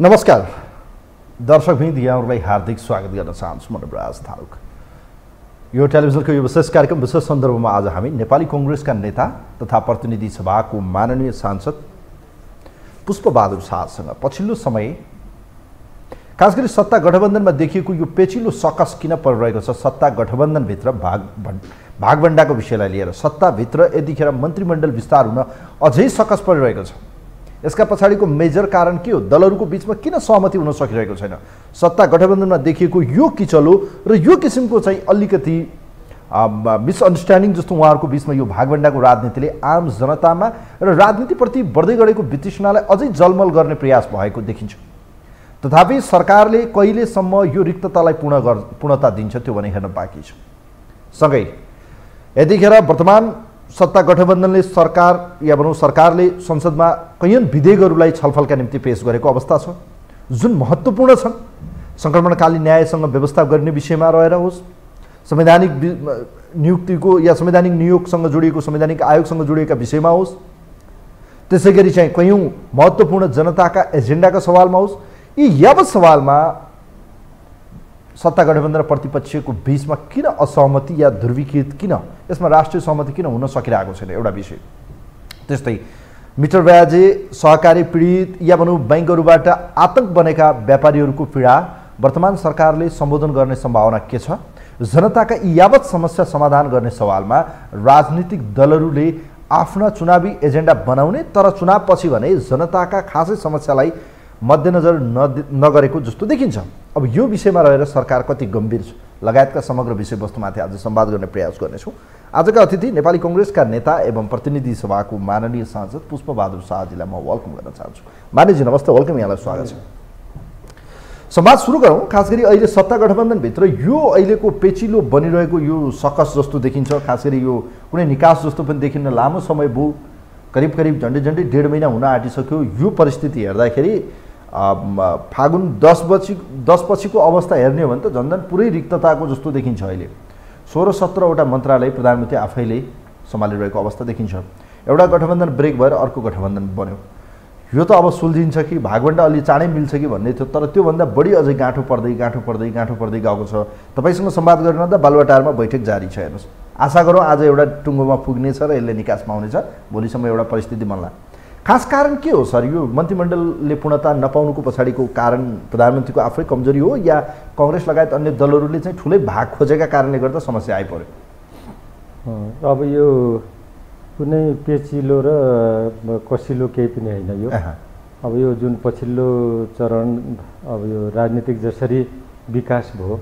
नमस्कार दर्शकवृन्द, यहाँहरूलाई हार्दिक स्वागत गर्न चाहन्छु। म नवराज धनुक। यो टेलिभिजनको यो विशेष कार्यक्रम विशेष सन्दर्भमा आज हामी नेपाली कांग्रेसका नेता तथा प्रतिनिधि सभाको माननीय सांसद पुष्पबहादुर शाहसँग पछिल्लो समय खास गरी सत्ता गठबन्धनमा देखिएको यो पेचिलो सकस किन परिरहेको छ, सत्ता गठबन्धनभित्र भागबन्डाको विषयलाई लिएर सत्ताभित्र यतिखेर मन्त्रीमण्डल विस्तार हुन अझै सकस परिरहेको छ। यसका पछाडिको मेजर कारण के हो? दलहरुको बीचमा किन सहमति हुन सकिरहेको छैन? सत्ता गठबन्धनमा देखिएको यो किचलो र यो किसिमको चाहिँ अलिकति मिसअन्डरस्ट्यान्डिङ जस्तो उहाँहरुको बीचमा यो भागबन्डाको राजनीतिले आम जनतामा र राजनीतिप्रति बढ्दै गएको वितृष्णालाई अझै जलमल गर्ने प्रयास भएको देखिन्छ। तथापि सरकारले कहिलेसम्म यो रिक्ततालाई पूर्णता दिन्छ त्यो भने हेर्न बाँकी छ। सँगै यतिखेर वर्तमान सत्ता गठबन्धनले सरकार या भनौं सरकारले संसदमा कैयन विधेयकहरूलाई छलफलका निम्ति पेश गरेको अवस्था छ जुन महत्त्वपूर्ण छन्। संक्रमणकालीन न्यायसँग व्यवस्था गर्ने विषयमा रहेर होस्, संवैधानिक नियुक्तिको या संवैधानिक नियोगसँग जोडिएको संवैधानिक आयोगसँग जोडिएका विषयमा होस्, त्यसैगरी चाहिँ कैयौं महत्त्वपूर्ण जनताका एजेन्डाका सवालमा होस्, यी यावत सवालमा सत्ता गठबन्धन र प्रतिपक्षको बीचमा किन असहमति या ध्रुवीकृत किन, यसमा राष्ट्रिय सहमति किन हुन सकिरहेको छैन एउटा विषय। त्यस्तै मिटर ब्याजे सहकारी पीडित या भनौँ बैंकहरूबाट आतंक बनेका व्यापारीहरूको पीडा वर्तमान सरकारले सम्बोधन गर्ने सम्भावना के छ? जनताका यी यावत समस्या समाधान गर्ने सवालमा राजनीतिक दलहरूले आफ्ना चुनावी एजेन्डा बनाउने तर चुनावपछि भने जनताका खासै समस्यालाई मध्यनजर नगरेको जस्तो देखिन्छ। अब यो विषयमा रहेर सरकार कति गम्भीर छ लगायतका समग्र विषयवस्तुमाथि आज संवाद गर्ने प्रयास गर्नेछौँ। आजका अतिथि नेपाली कांग्रेसका नेता एवं प्रतिनिधि सभाको माननीय सांसद पुष्पबहादुर शाहजीलाई म वेलकम गर्न चाहन्छु। माननीयजी नमस्ते, वेलकम, यहाँलाई स्वागत छ। संवाद सुरु गरौँ। खास गरी अहिले सत्ता गठबन्धनभित्र यो अहिलेको पेचिलो बनिरहेको यो सकस जस्तो देखिन्छ, खास गरी यो कुनै निकास जस्तो पनि देखिन्न। लामो समय भयो, करिब करिब झन्डै झन्डै डेढ महिना हुन आँटिसक्यो। यो परिस्थिति हेर्दाखेरि फागुन 10 पछिको अवस्था हेर्ने हो भने त झन्झन पुरै रिक्तताको जस्तो देखिन्छ। अहिले 16-17 वटा मन्त्रालय प्रधानमन्त्री आफैले सम्हालिरहेको अवस्था देखिन्छ। एउटा गठबन्धन ब्रेक भएर अर्को गठबन्धन बन्यो। यो त अब सुल्झिन्छ कि भागबन्डा अलि चाँडै मिल्छ कि भन्ने थियो, तर त्योभन्दा बढी अझै गाँठो पर्दै गएको छ। तपाईँसँग संवाद गरिरहँदा बालुवाटारमा बैठक जारी छ। हेर्नुहोस्, आशा गरौँ आज एउटा टुङ्गोमा पुग्नेछ र यसले निकास पाउनेछ, भोलिसम्म एउटा परिस्थिति बन्ला। खास कारण के हो सर? यो मन्त्रीमण्डलले पूर्णता नपाउनुको पछाडिको कारण प्रधानमन्त्रीको आफै कमजोरी हो या कांग्रेस लगायत अन्य दलहरूले चाहिँ ठुलै भाग खोजेका कारणले गर्दा समस्या आइपर्यो? अब यो कुनै पेचिलो र कसिलो केही पनि होइन। यो अब यो जुन पछिल्लो चरण अब यो राजनीतिक जसरी विकास भयो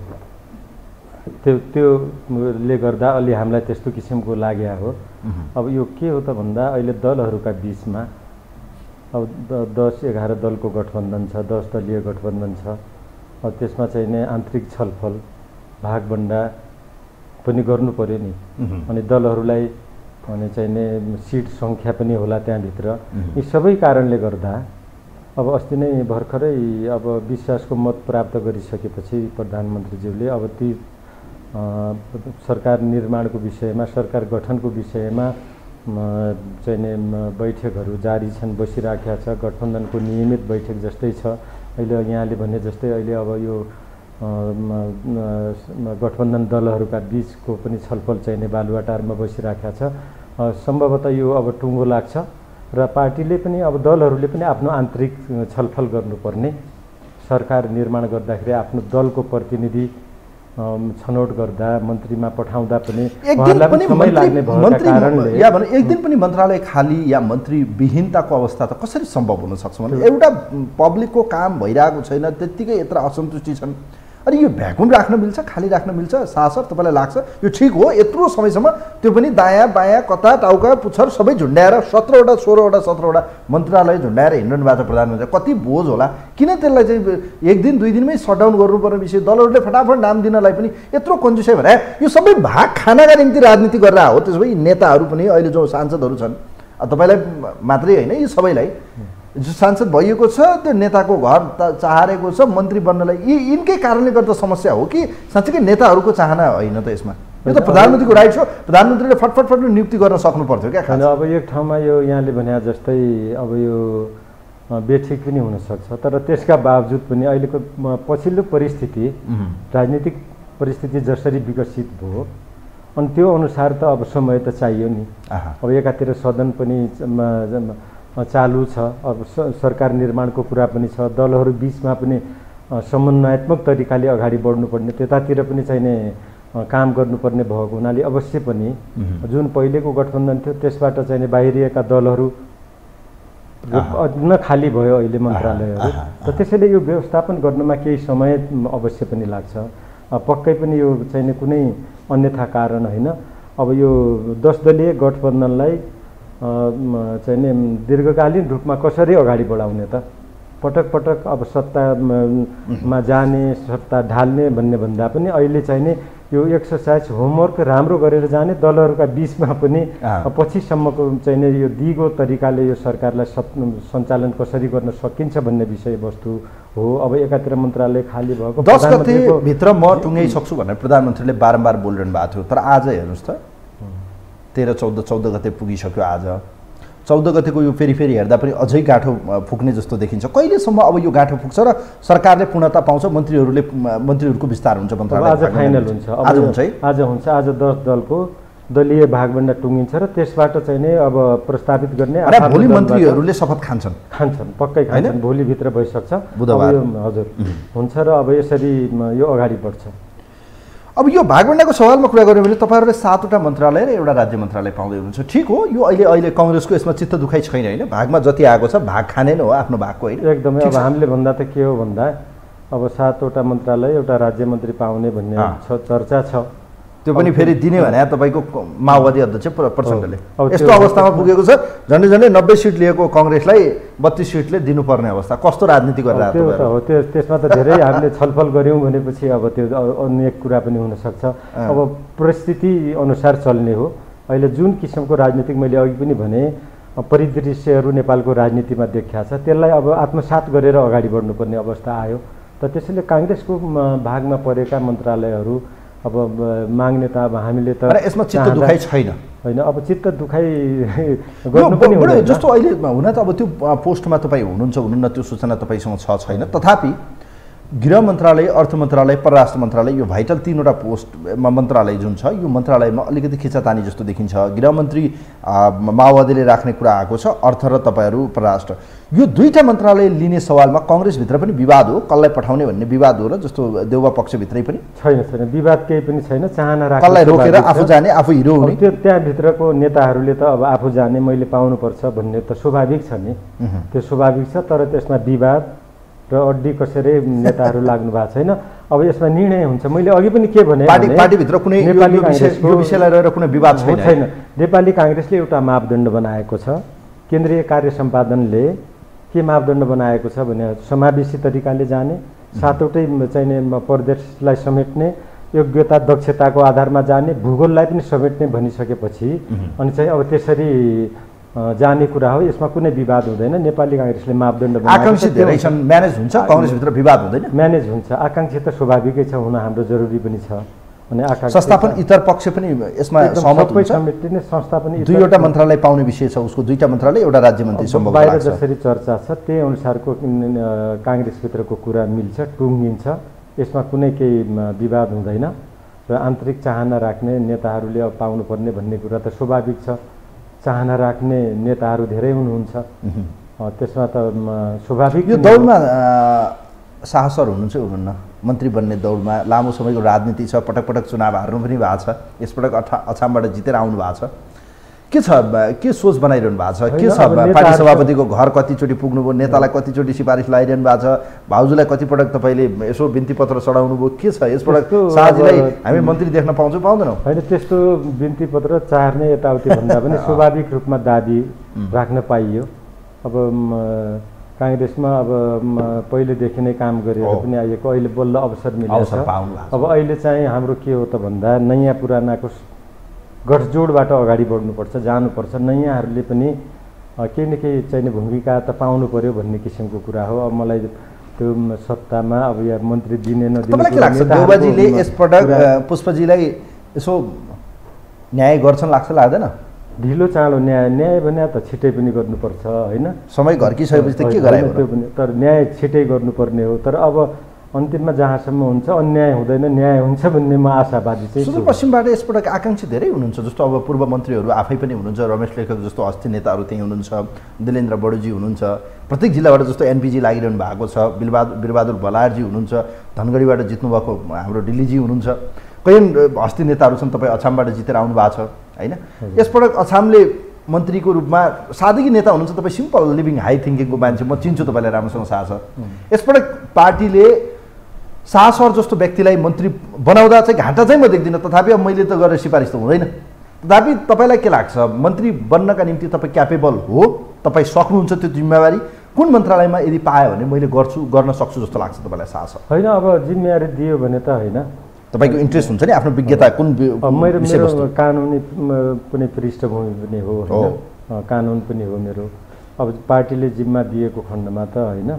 त्योले गर्दा अलि हामीलाई त्यस्तो किसिमको लाग्या हो। अब यो के हो त भन्दा अहिले दलहरूका बीचमा अब 10-11 दलको गठबन्धन छ, 10 दलीय गठबन्धन छ। अब त्यसमा चाहिँ नै आन्तरिक छलफल भागबन्डा पनि गर्नु पर्यो नि, अनि दलहरूलाई अनि चाहिँ नै सिट सङ्ख्या पनि होला त्यहाँभित्र। यी सबै कारणले गर्दा अब अस्ति नै भर्खरै अब विश्वासको मत प्राप्त गरिसकेपछि प्रधानमन्त्रीज्यूले अब ती सरकार निर्माणको विषयमा, सरकार गठनको विषयमा चाहिँ नि बैठकहरू जारी छन्, बसिराखेका छ। गठबन्धनको नियमित बैठक जस्तै छ। अहिले यहाँले भने जस्तै अहिले अब यो गठबन्धन दलहरूका बीचको पनि छलफल चाहिँ नि बालुवाटारमा बसिराखेका छ। सम्भवतः यो अब टुङ्गो लाग्छ र पार्टीले पनि अब दलहरूले पनि आफ्नो आन्तरिक छलफल गर्नुपर्ने, सरकार निर्माण गर्दाखेरि आफ्नो दलको प्रतिनिधि छनौट गर्दा मन्त्रीमा पठाउँदा पनि समय लाग्ने भएका कारणले या भने एक दिन पनि मन्त्रालय खाली या मन्त्री विहीनताको अवस्था त कसरी सम्भव हुन सक्छ? भने एउटा पब्लिकको काम भइरहेको छैन, त्यतिकै यत्र असन्तुष्टि छन्। अनि यो भ्याकुम राख्न मिल्छ, खाली राख्न मिल्छ? शासक तपाईँलाई लाग्छ यो ठिक हो? यत्रो समयसम्म त्यो पनि दायाँ बायाँ कता टाउका पुच्छर सबै झुन्ड्याएर 17-16-17 वटा मन्त्रालय झुन्ड्याएर हिँड्नु भएको प्रधानमन्त्री, कति बोझ होला? किन त्यसलाई चाहिँ एक दिन दुई दिनमै सटडाउन गर्नुपर्ने विषय दलहरूले फटाफट नाम दिनलाई पनि यत्रो कन्जुसै भने यो सबै भाग खानाका निम्ति राजनीति गरेर हो। त्यसो भए नेताहरू पनि अहिले जो सांसदहरू छन्, तपाईँलाई मात्रै होइन, यो सबैलाई जो सांसद भइएको छ त्यो नेताको घर चाहेको छ मन्त्री बन्नलाई, यी यिनकै कारणले गर्दा समस्या हो कि साँच्चीकै नेताहरूको चाहना होइन त? यसमा यो त प्रधानमन्त्रीको राइट हो, प्रधानमन्त्रीले फटफट नियुक्ति गर्न सक्नु पर्थ्यो क्या? अब एक ठाउँमा यो यहाँले भने जस्तै अब यो बेठिक पनि हुन सक्छ। तर त्यसका बावजुद पनि अहिलेको पछिल्लो परिस्थिति राजनीतिक परिस्थिति जसरी विकसित भयो अनि त्यो अनुसार त अब समय त चाहियो नि। अब एकातिर सदन पनि चालू छ, अब सरकार निर्माणको कुरा पनि छ, दलहरू बीचमा पनि समन्वयात्मक तरिकाले अगाडि बढ्नुपर्ने त्यतातिर पनि चाहिने काम गर्नुपर्ने भएको हुनाले अवश्य पनि जुन पहिलेको गठबन्धन थियो त्यसबाट चाहिने बाहिरिएका दलहरू न खाली भयो अहिले मन्त्रालयहरू। त त्यसैले यो व्यवस्थापन गर्नमा केही समय अवश्य पनि लाग्छ, पक्कै पनि यो चाहिने कुनै अन्यथा कारण होइन। अब यो 10 दलीय गठबन्धनलाई चाहिने दीर्घकालीन रूपमा कसरी अगाडि बढाउने त पटक पटक अब सत्तामा जाने सत्ता ढाल्ने भन्ने भन्दा पनि अहिले चाहिने यो एक्सरसाइज होमवर्क राम्रो गरेर जाने, दलहरूका बीचमा पनि पछिसम्मको चाहिने यो दिगो तरिकाले यो सरकारलाई सञ्चालन कसरी गर्न सकिन्छ भन्ने विषयवस्तु हो। अब एकातिर मन्त्रालय खाली भएको 10 गतेभित्र म टुङ्गाइ सक्छु भनेर प्रधानमन्त्रीले बारम्बार बोलिरहनु भएको थियो, तर आज हेर्नुहोस् त 13, 14 गते पुगिसक्यो। आज 14 गतेको यो फेरि हेर्दा पनि अझै गाँठो फुक्ने जस्तो देखिन्छ। कहिलेसम्म अब यो गाँठो फुक्छ र सरकारले पूर्णता पाउँछ, मन्त्रीहरूको विस्तार हुन्छ? आज फाइनल हुन्छ, आज हुन्छ। आज 10 दलको दलीय भागबन्डा टुङ्गिन्छ र त्यसबाट चाहिँ अब प्रस्तावित गर्ने भोलि मन्त्रीहरूले शपथ खान्छन्, पक्कै खान्छन्, भोलिभित्र भइसक्छ, बुधबार हजुर हुन्छ र अब यसरी यो अगाडि बढ्छ। अब यो भागबन्डाको सवालमा कुरा गऱ्यो भने तपाईँहरूले 7वटा मन्त्रालय र एउटा राज्य मन्त्रालय पाउँदै हुनुहुन्छ, ठिक हो। यो अहिले काङ्ग्रेसको यसमा चित्त दुखाइ छैन होइन, भागमा जति आएको छ भाग खाने नै हो आफ्नो भागको होइन, एकदमै। अब हामीले भन्दा त के हो भन्दा अब 7वटा मन्त्रालय एउटा राज्य मन्त्री पाउने भन्ने चर्चा छ, त्यो पनि फेरि दिने भने तपाईँको माओवादी अध्यक्ष प्रचण्डले। यस्तो अवस्थामा पुगेको छ झन्डै झन्डै 90 सिट लिएको काङ्ग्रेसलाई 32 सिटले दिनुपर्ने अवस्था, कस्तो राजनीति गरेर आएको हो। त्यसमा त धेरै हामीले छलफल गऱ्यौँ भनेपछि अब त्यो अन्य कुरा पनि हुनसक्छ। अब परिस्थिति अनुसार चल्ने हो। अहिले जुन किसिमको राजनीतिक मैले अघि पनि भने परिदृश्यहरू नेपालको राजनीतिमा देखिया छ, त्यसलाई अब आत्मसात गरेर अगाडि बढ्नुपर्ने अवस्था आयो। त त्यसैले काङ्ग्रेसको भागमा परेका मन्त्रालयहरू अब माग्ने त अब हामीले त यसमा चित्त दुखाइ छैन होइन, अब चित्त दुखाइ गर्नु पनि हुँदैन जस्तो अहिले हुन त। अब त्यो पोस्टमा तपाईँ हुनुहुन्छ हुनुहुन्न त्यो सूचना तपाईँसँग छैन, तथापि गृह मन्त्रालय, अर्थ मन्त्रालय, परराष्ट्र मन्त्रालय यो भाइटल 3वटा पोस्टमा मन्त्रालय जुन छ यो मन्त्रालयमा अलिकति खिचातानी जस्तो देखिन्छ। गृहमन्त्री माओवादीले राख्ने कुरा आएको छ, अर्थ र तपाईँहरू परराष्ट्र, यो 2टा मन्त्रालय लिने सवालमा काङ्ग्रेसभित्र पनि विवाद हो, कसलाई पठाउने भन्ने विवाद हो र जस्तो देउवा पक्षभित्रै पनि छैन विवाद केही पनि छैन, चाहना राखेर कसलाई रोकेर आफू जाने आफू हिरो हुने। त्यहाँभित्रको नेताहरूले त अब आफू जाने मैले पाउनुपर्छ भन्ने त स्वाभाविक छ नि, त्यो स्वाभाविक छ, तर त्यसमा विवाद र अड्डी कसरी नेताहरू लाग्नु भएको छैन। अब यसमा निर्णय हुन्छ। मैले अघि पनि के भने पार्टीभित्र कुनै विषयलाई रहेर कुनै विवाद छैन। नेपाली काङ्ग्रेसले एउटा मापदण्ड बनाएको छ, केन्द्रीय कार्य सम्पादनले के मापदण्ड बनाएको छ भने समावेशी तरिकाले जाने, 7वटै चाहिने प्रदेशलाई समेट्ने, योग्यता दक्षताको आधारमा जाने, भूगोललाई पनि समेट्ने भनिसकेपछि अनि चाहिँ अब त्यसरी जाने कुरा हो, यसमा कुनै विवाद हुँदैन। नेपाली काङ्ग्रेसले मापदण्ड म्यानेज हुन्छ, काङ्ग्रेसभित्र विवाद हुँदैन, म्यानेज हुन्छ। आकाङ्क्षा त स्वाभाविकै छ, हुन हाम्रो जरुरी पनि छ। अनि संस्थापन इतर पक्ष पनि यसमा सहमत हुन्छ, समिति नै संस्थापन 2वटा मन्त्रालय पाउने विषय छ, उसको 2टा मन्त्रालय एउटा राज्य मन्त्री सम्भव बाहिर जसरी चर्चा छ त्यही अनुसारको काङ्ग्रेसभित्रको कुरा मिल्छ, टुङ्गिन्छ, यसमा कुनै केही विवाद हुँदैन। र आन्तरिक चाहना राख्ने नेताहरूले अब पाउनुपर्ने भन्ने कुरा त स्वाभाविक छ, चाहना राख्ने नेताहरू धेरै हुनुहुन्छ, त्यसमा त स्वाभाविक। यो दौडमा साहसर हुनुहुन्छ हुनुहुन्न, मन्त्री बन्ने दौडमा लामो समयको राजनीति छ, पटक पटक चुनाव हार्नु पनि भएको छ, यसपटक अछामबाट जितेर आउनु भएको छ, के छ के सोच बनाइरहनु भएको छ, के छ? पार्टी सभापतिको घर कतिचोटि पुग्नुभयो, नेतालाई कतिचोटि सिफारिस लगाइरहनु भएको छ, भाउजूलाई कतिपटक तपाईँले यसो बिन्ती पत्र चढाउनु भयो, के छ यसपटक साझीलाई हामी मन्त्री देख्न पाउँछौँ पाउँदैनौँ? होइन, त्यस्तो बिन्ती पत्र चार्ने यताउति भन्दा पनि स्वाभाविक रूपमा दाबी राख्न पाइयो। अब काङ्ग्रेसमा अब पहिलेदेखि नै काम गरेर पनि आएको, अहिले बल्ल अवसर मिलेको छ। अब अहिले चाहिँ हाम्रो के हो त भन्दा नयाँ पुरानाको गठजोडबाट अगाडि बढ्नुपर्छ, जानुपर्छ, नयाँहरूले पनि केही न केही चाहिने भूमिका त पाउनु पर्यो भन्ने किसिमको कुरा हो। अब मलाई त्यो सत्तामा अब या मन्त्री दिने नदिने पुष्पजीलाई यसो न्याय गर्छन् लाग्छ, लाग्दैन? ढिलो चाँडो न्याय न्याय भने त छिटै पनि गर्नुपर्छ हैन, समय घर्किसकेपछि त के गरायो भने तर न्याय छिटै गर्नुपर्ने हो। तर अब अन्तिममा जहाँसम्म हुन्छ अन्याय हुँदैन न्याय हुन्छ भन्ने म आशावादी छु। सुदूरपश्चिमबाट यसपटक आकांक्षा धेरै हुनुहुन्छ, जस्तो अब पूर्व मन्त्रीहरू आफै पनि हुनुहुन्छ, रमेश लेखक जस्तो अस्ति नेताहरू त्यही हुनुहुन्छ, दिलेन्द्र बडुजी हुनुहुन्छ, प्रत्येक जिल्लाबाट जस्तो एनपीजी लागिरहनु भएको छ, बिरबहादुर बलायरजी हुनुहुन्छ, धनगढीबाट जित्नुभएको हाम्रो डिल्लीजी हुनुहुन्छ, कयन अस्ति नेताहरू छन् तपाईँ अछामबाट जितेर आउनु भएको छ हैन। यसपटक अछामले मन्त्रीको रूपमा सादगी नेता हुनुहुन्छ तपाईँ, सिम्पल लिभिङ हाई थिङ्किङको मान्छे म चिन्छु तपाईँलाई राम्रोसँग थाहा छ। यसपटक पार्टीले शाह सर जस्तो व्यक्तिलाई मन्त्री बनाउँदा चाहिँ घाटा चाहिँ म देख्दिनँ, तथापि अब मैले त गरेर सिफारिस त हुँदैन, तथापि तपाईँलाई के लाग्छ मन्त्री बन्नका निम्ति तपाईँ क्यापेबल हो, तपाईँ सक्नुहुन्छ त्यो जिम्मेवारी, कुन मन्त्रालयमा यदि पायो भने मैले गर्छु गर्न सक्छु जस्तो लाग्छ तपाईँलाई शाह सर? होइन अब जिम्मेवारी दियो भने त होइन, तपाईँको इन्ट्रेस्ट हुन्छ नि आफ्नो विज्ञता कुन मेरो कानुनी पनि पृष्ठभूमि पनि हो होइन, कानुन पनि हो मेरो। अब पार्टीले जिम्मा दिएको खण्डमा त होइन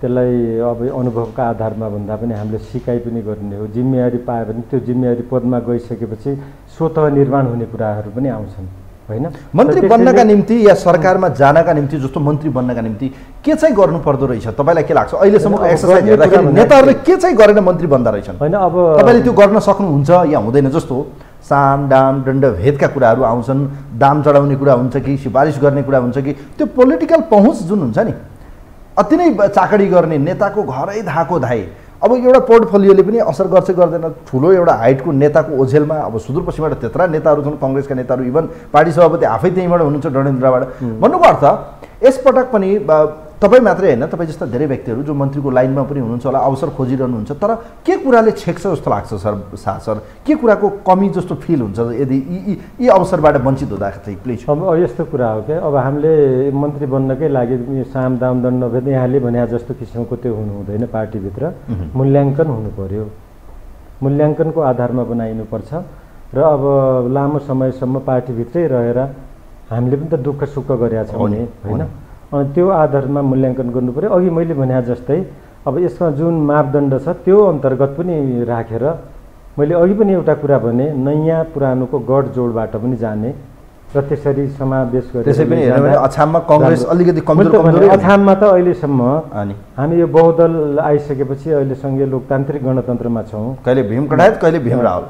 त्यसलाई अब अनुभवका आधारमा भन्दा पनि हामीले सिकाइ पनि गर्ने हो। जिम्मेवारी पायो भने त्यो जिम्मेवारी पदमा गइसकेपछि स्वत निर्माण हुने कुराहरू पनि आउँछन् होइन। मन्त्री बन्नका निम्ति या सरकारमा जानका निम्ति जस्तो मन्त्री बन्नका निम्ति के चाहिँ गर्नुपर्दो रहेछ तपाईँलाई के लाग्छ? अहिलेसम्मको एक्सरसाइज हेर्दाखेरि नेताहरूले के चाहिँ गरेर मन्त्री बन्दा रहेछन् होइन, अब तपाईँले त्यो गर्न सक्नुहुन्छ या हुँदैन? जस्तो साम दाम दण्डभेदका कुराहरू आउँछन्, दाम चढाउने कुरा हुन्छ कि सिफारिस गर्ने कुरा हुन्छ कि, त्यो पोलिटिकल पहुँच जुन हुन्छ नि अति नै चाकडी गर्ने नेताको घरै धाको धाए। अब एउटा पोर्टफोलियोले पनि असर गर्छ गर्दैन, ठुलो एउटा हाइटको नेताको ओझेलमा अब सुदूरपश्चिमबाट त्यत्रा नेताहरू छन्, कङ्ग्रेसका नेताहरू इभन पार्टी सभापति आफै त्यहीँबाट हुनुहुन्छ डडेन्द्रबाट, भन्नुको अर्थ यसपटक पनि तपाईँ मात्रै होइन तपाईँ जस्ता धेरै व्यक्तिहरू जो मन्त्रीको लाइनमा पनि हुनुहुन्छ होला अवसर खोजिरहनुहुन्छ, तर के कुराले छेक्छ जस्तो लाग्छ सर? शाह सर के कुराको कमी जस्तो फिल हुन्छ यदि यी अवसरबाट वञ्चित हुँदाखेरि? प्लिज अब यस्तो कुरा हो क्या, अब हामीले मन्त्री बन्नकै लागि साम दाम दण्ड नभेद यहाँले भने जस्तो किसिमको त्यो हुनु हुँदैन, पार्टीभित्र मूल्याङ्कन हुनु पर्यो, मूल्याङ्कनको आधारमा बनाइनुपर्छ। र अब लामो समयसम्म पार्टीभित्रै रहेर हामीले पनि त दुःख सुख गरेका छौँ नि होइन, अनि त्यो आधारमा मूल्याङ्कन गर्नु पर्यो। अघि मैले भने जस्तै अब यसमा जुन मापदण्ड छ त्यो अन्तर्गत पनि राखेर मैले अघि पनि एउटा कुरा भने नयाँ पुरानोको गठजोडबाट पनि जाने र त्यसरी समावेश गरेर। त्यसै पनि अछाममा कांग्रेस अलिकति कमजोर कमजोर, अछाममा त अहिलेसम्म हामी यो बहुदल आइसकेपछि अहिले संघीय लोकतान्त्रिक गणतन्त्रमा छौँ, कहिले भीम कडायत कहिले भीम रावल,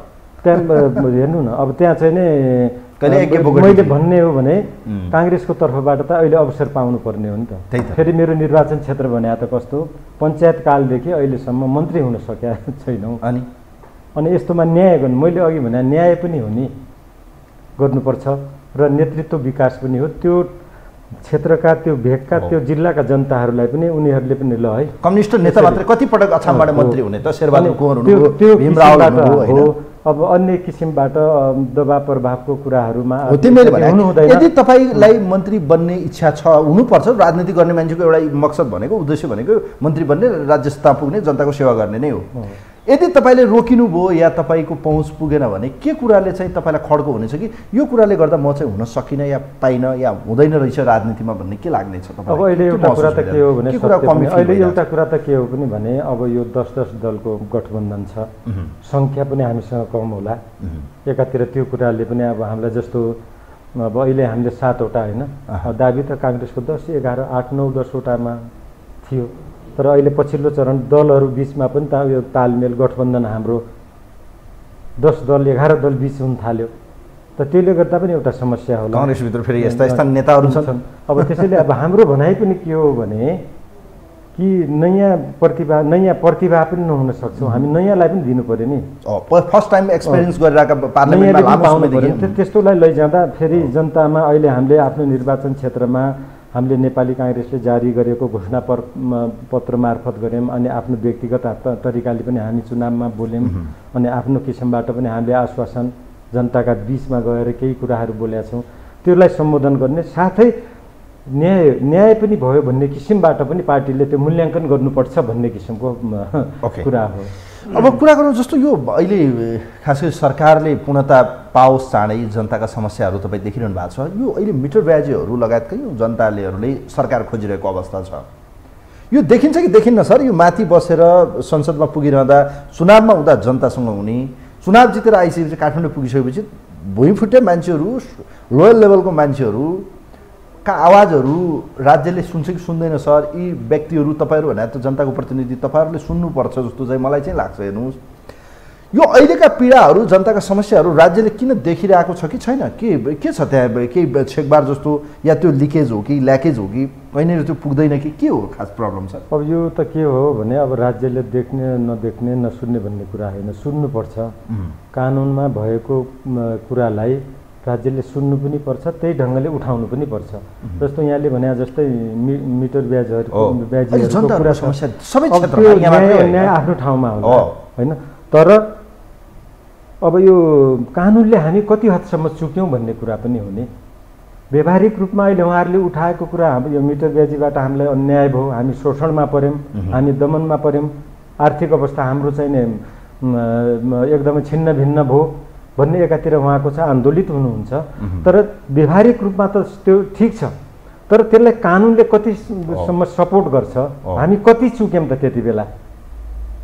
त्यहाँ हेर्नु न अब त्यहाँ चाहिँ नै मैले भन्ने हो भने काङ्ग्रेसको तर्फबाट त अहिले अवसर पाउनुपर्ने हो नि त। फेरि मेरो निर्वाचन क्षेत्र भने त कस्तो पञ्चायत कालदेखि अहिलेसम्म मन्त्री हुन सकेका छैनौँ, अनि यस्तोमा न्याय गर्नु मैले अघि भने न्याय पनि हो नि गर्नुपर्छ र नेतृत्व विकास पनि हो। त्यो क्षेत्रका त्यो भेगका त्यो जिल्लाका जनताहरूलाई पनि उनीहरूले पनि ल है कम्युनिस्ट नेता मात्र कति पटक अछामबाट मन्त्री हुने त, शेरबहादुर कुँवर हुनु त्यो भीमराव हो। अब अन्य किसिमबाट दबाव प्रभावको कुराहरूमा यदि तपाईँलाई मन्त्री बन्ने इच्छा छ हुनुपर्छ, राजनीति गर्ने मान्छेको एउटा मकसद भनेको उद्देश्य भनेको मन्त्री बन्ने राज्य सत्ता पुग्ने जनताको सेवा गर्ने नै हो। यदि तपाईँले रोकिनुभयो या तपाईँको पहुँच पुगेन भने के कुराले चाहिँ तपाईँलाई खड्को हुनेछ कि यो कुराले गर्दा म चाहिँ हुन सकिनँ या पाइनँ या हुँदैन रहेछ राजनीतिमा भन्ने के लाग्नेछ? अब अहिले एउटा कुरा त के हो भने अहिले एउटा कुरा त के हो पनि भने अब यो 10-10 दलको गठबन्धन छ, सङ्ख्या पनि हामीसँग कम होला एकातिर, त्यो कुराले पनि अब हामीलाई जस्तो अब अहिले हामीले 7 वटा होइन दाबी त काङ्ग्रेसको 10, 11, 8, 9, 10 वटामा थियो, तर अहिले पछिल्लो चरण दलहरू बीचमा पनि यो तालमेल गठबन्धन हाम्रो 10 दल 11 दल बीच हुन थाल्यो, त त्यसले गर्दा पनि एउटा समस्या होला काङ्ग्रेसभित्र। फेरि यस्ता यस्ता नेताहरू छन्, अब त्यसैले अब हाम्रो भनाइ पनि के हो भने कि नयाँ प्रतिभा पनि नहुन सक्छौँ हामी, नयाँलाई पनि दिनु पर्यो नि, फर्स्ट टाइम एक्सपिरियन्स गरिरहेको पार्लियामेन्टमा पाउनु पर्यो, त्यस्तोलाई लैजाँदा फेरि जनतामा अहिले हामीले आफ्नो निर्वाचन क्षेत्रमा हामीले नेपाली काङ्ग्रेसले जारी गरेको घोषणा पत्र मार्फत गऱ्यौँ, अनि आफ्नो व्यक्तिगत तरिकाले पनि हामी चुनावमा बोल्यौँ, अनि आफ्नो किसिमबाट पनि हामीले आश्वासन जनताका बीचमा गएर केही कुराहरू बोलेका छौँ, त्यसलाई सम्बोधन गर्ने साथै न्याय पनि भयो भन्ने किसिमबाट पनि पार्टीले त्यो मूल्याङ्कन गर्नुपर्छ भन्ने किसिमको कुरा हो। अब कुरा गरौँ जस्तो यो अहिले खास गरी सरकारले पूर्णता पाओस् चाँडै जनताका समस्याहरू तपाईँ देखिरहनु भएको छ, यो अहिले मिटर ब्याजेहरू लगायतकै जनतालेहरूले सरकार खोजिरहेको अवस्था छ, यो देखिन्छ कि देखिन्न सर? यो माथि बसेर संसदमा पुगिरहँदा चुनावमा हुँदा जनतासँग हुने, चुनाव जितेर आइसकेपछि काठमाडौँ पुगिसकेपछि भुइँफुटे मान्छेहरु लोयल लेभलको मान्छेहरु का आवाजहरु राज्यले सुन्छ कि सुन्दैन सर यी व्यक्तिहरु तपाईहरु भने त जनताको प्रतिनिधि तपाईहरुले सुन्नु पर्छ जस्तो चाहिँ मलाई चाहिँ लाग्छ। हेर्नुस् यो अहिलेका पीडाहरु जनताका समस्याहरु राज्यले किन देखिरहेको छ कि छैन, के छ त्यहाँ, के छेकबार जस्तो या त्यो लिकेज हो कि ल्याकेज हो कि हैन त्यो पुग्दैन कि के हो खास प्रब्लम सर? अब यो त के हो भने अब राज्यले देख्ने नदेख्ने नसुन्ने भन्ने कुरा हैन, सुन्नुपर्छ। कानुनमा भएको कुरालाई राज्यले सुन्नु पनि पर्छ, त्यही ढंगले उठाउनु पनि पर्छ। जस्तो यहाँले भने जस्तै मिटर ब्याजहरुको कुरा समस्या सबै क्षेत्रमा यहाँ आफ्नो ठाउँमा हुन्छ हैन, तर अब यो कानुनले हामी कति हदसम्म चुक्यौं भन्ने कुरा पनि हुने। व्यवहारिक रूपमा अहिले उहाँहरूले उठाएको कुरा हाम्रो यो मिटर ब्याजीबाट हामीलाई अन्याय भयो, हामी शोषणमा पर्यौं, हामी दमनमा पर्यौं, आर्थिक अवस्था हाम्रो चाहिँ एकदमै छिन्न भिन्न भयो भन्ने एकातिर उहाँको छ आन्दोलित हुनुहुन्छ। तर व्यवहारिक रूपमा त त्यो ठीक छ, तर त्यसलाई कानुनले कतिसम्म सपोर्ट गर्छ, हामी कति चुक्यौं त त्यतिबेला।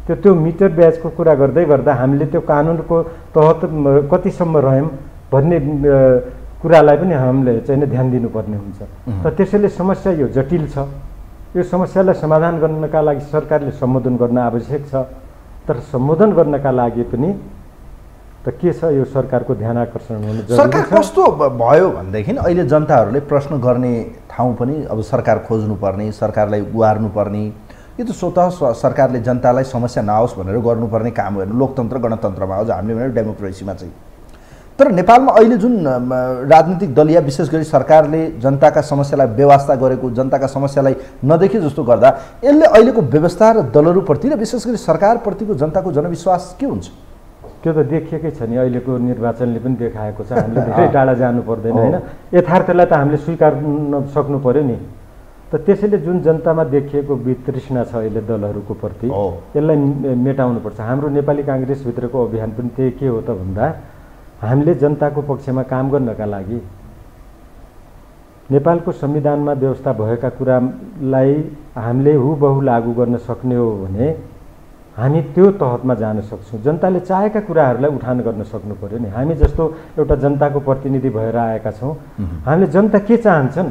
त्यो मिटर ब्याजको कुरा गर्दै गर्दा हामीले त्यो कानुनको तहत कतिसम्म रह्यौं भन्ने कुरालाई पनि हामीले चाहिँ ध्यान दिनुपर्ने हुन्छ। त त्यसैले समस्या यो जटिल छ, यो समस्यालाई समाधान गर्नका लागि सरकारले सम्बोधन गर्न आवश्यक छ, तर सम्बोधन गर्नका लागि पनि त के छ यो सरकारको ध्यान आकर्षण हुनु जरुरी छ। सरकार कस्तो भयो भन्दाखेरि अहिले जनताहरूले प्रश्न गर्ने ठाउँ पनि अब सरकार खोज्नुपर्ने, सरकारलाई उहार्नुपर्ने, यो त स्वतः सरकारले जनतालाई समस्या नआओस् भनेर गर्नुपर्ने काम हो। लोकतन्त्र गणतन्त्रमा हो, हामीले भने डेमोक्रेसीमा चाहिँ। तर नेपालमा अहिले जुन राजनीतिक दल या विशेष गरी सरकारले जनताका समस्यालाई बेवास्ता गरेको, जनताका समस्यालाई नदेखे जस्तो गर्दा यसले अहिलेको व्यवस्था र दलहरूप्रति र विशेष गरी सरकारप्रतिको जनताको जनविश्वास के हुन्छ? त्यो त देखिएकै छ नि, अहिलेको निर्वाचनले पनि देखाएको छ। हामीले धेरै टाढा जानु पर्दैन हैन, यथार्थलाई त हामीले स्वीकार्न सक्नु पर्यो नि। त त्यसैले जुन जनतामा देखिएको वितृष्णा छ अहिले दलहरूको प्रति, यसलाई मेटाउनुपर्छ। हाम्रो नेपाली कांग्रेसभित्रको अभियान पनि त्यही के हो त भन्दा हामीले जनताको पक्षमा काम गर्नका लागि नेपालको संविधानमा व्यवस्था भएका कुरालाई हामीले हुबहु लागू गर्न सक्ने हो भने हामी त्यो तहतमा जान सक्छौं। जनताले चाहेका कुराहरूलाई उठान गर्न सक्नु पर्यो नि। हामी जस्तो एउटा जनताको प्रतिनिधि भएर आएका छौं, हामीले जनता के चाहन्छन्,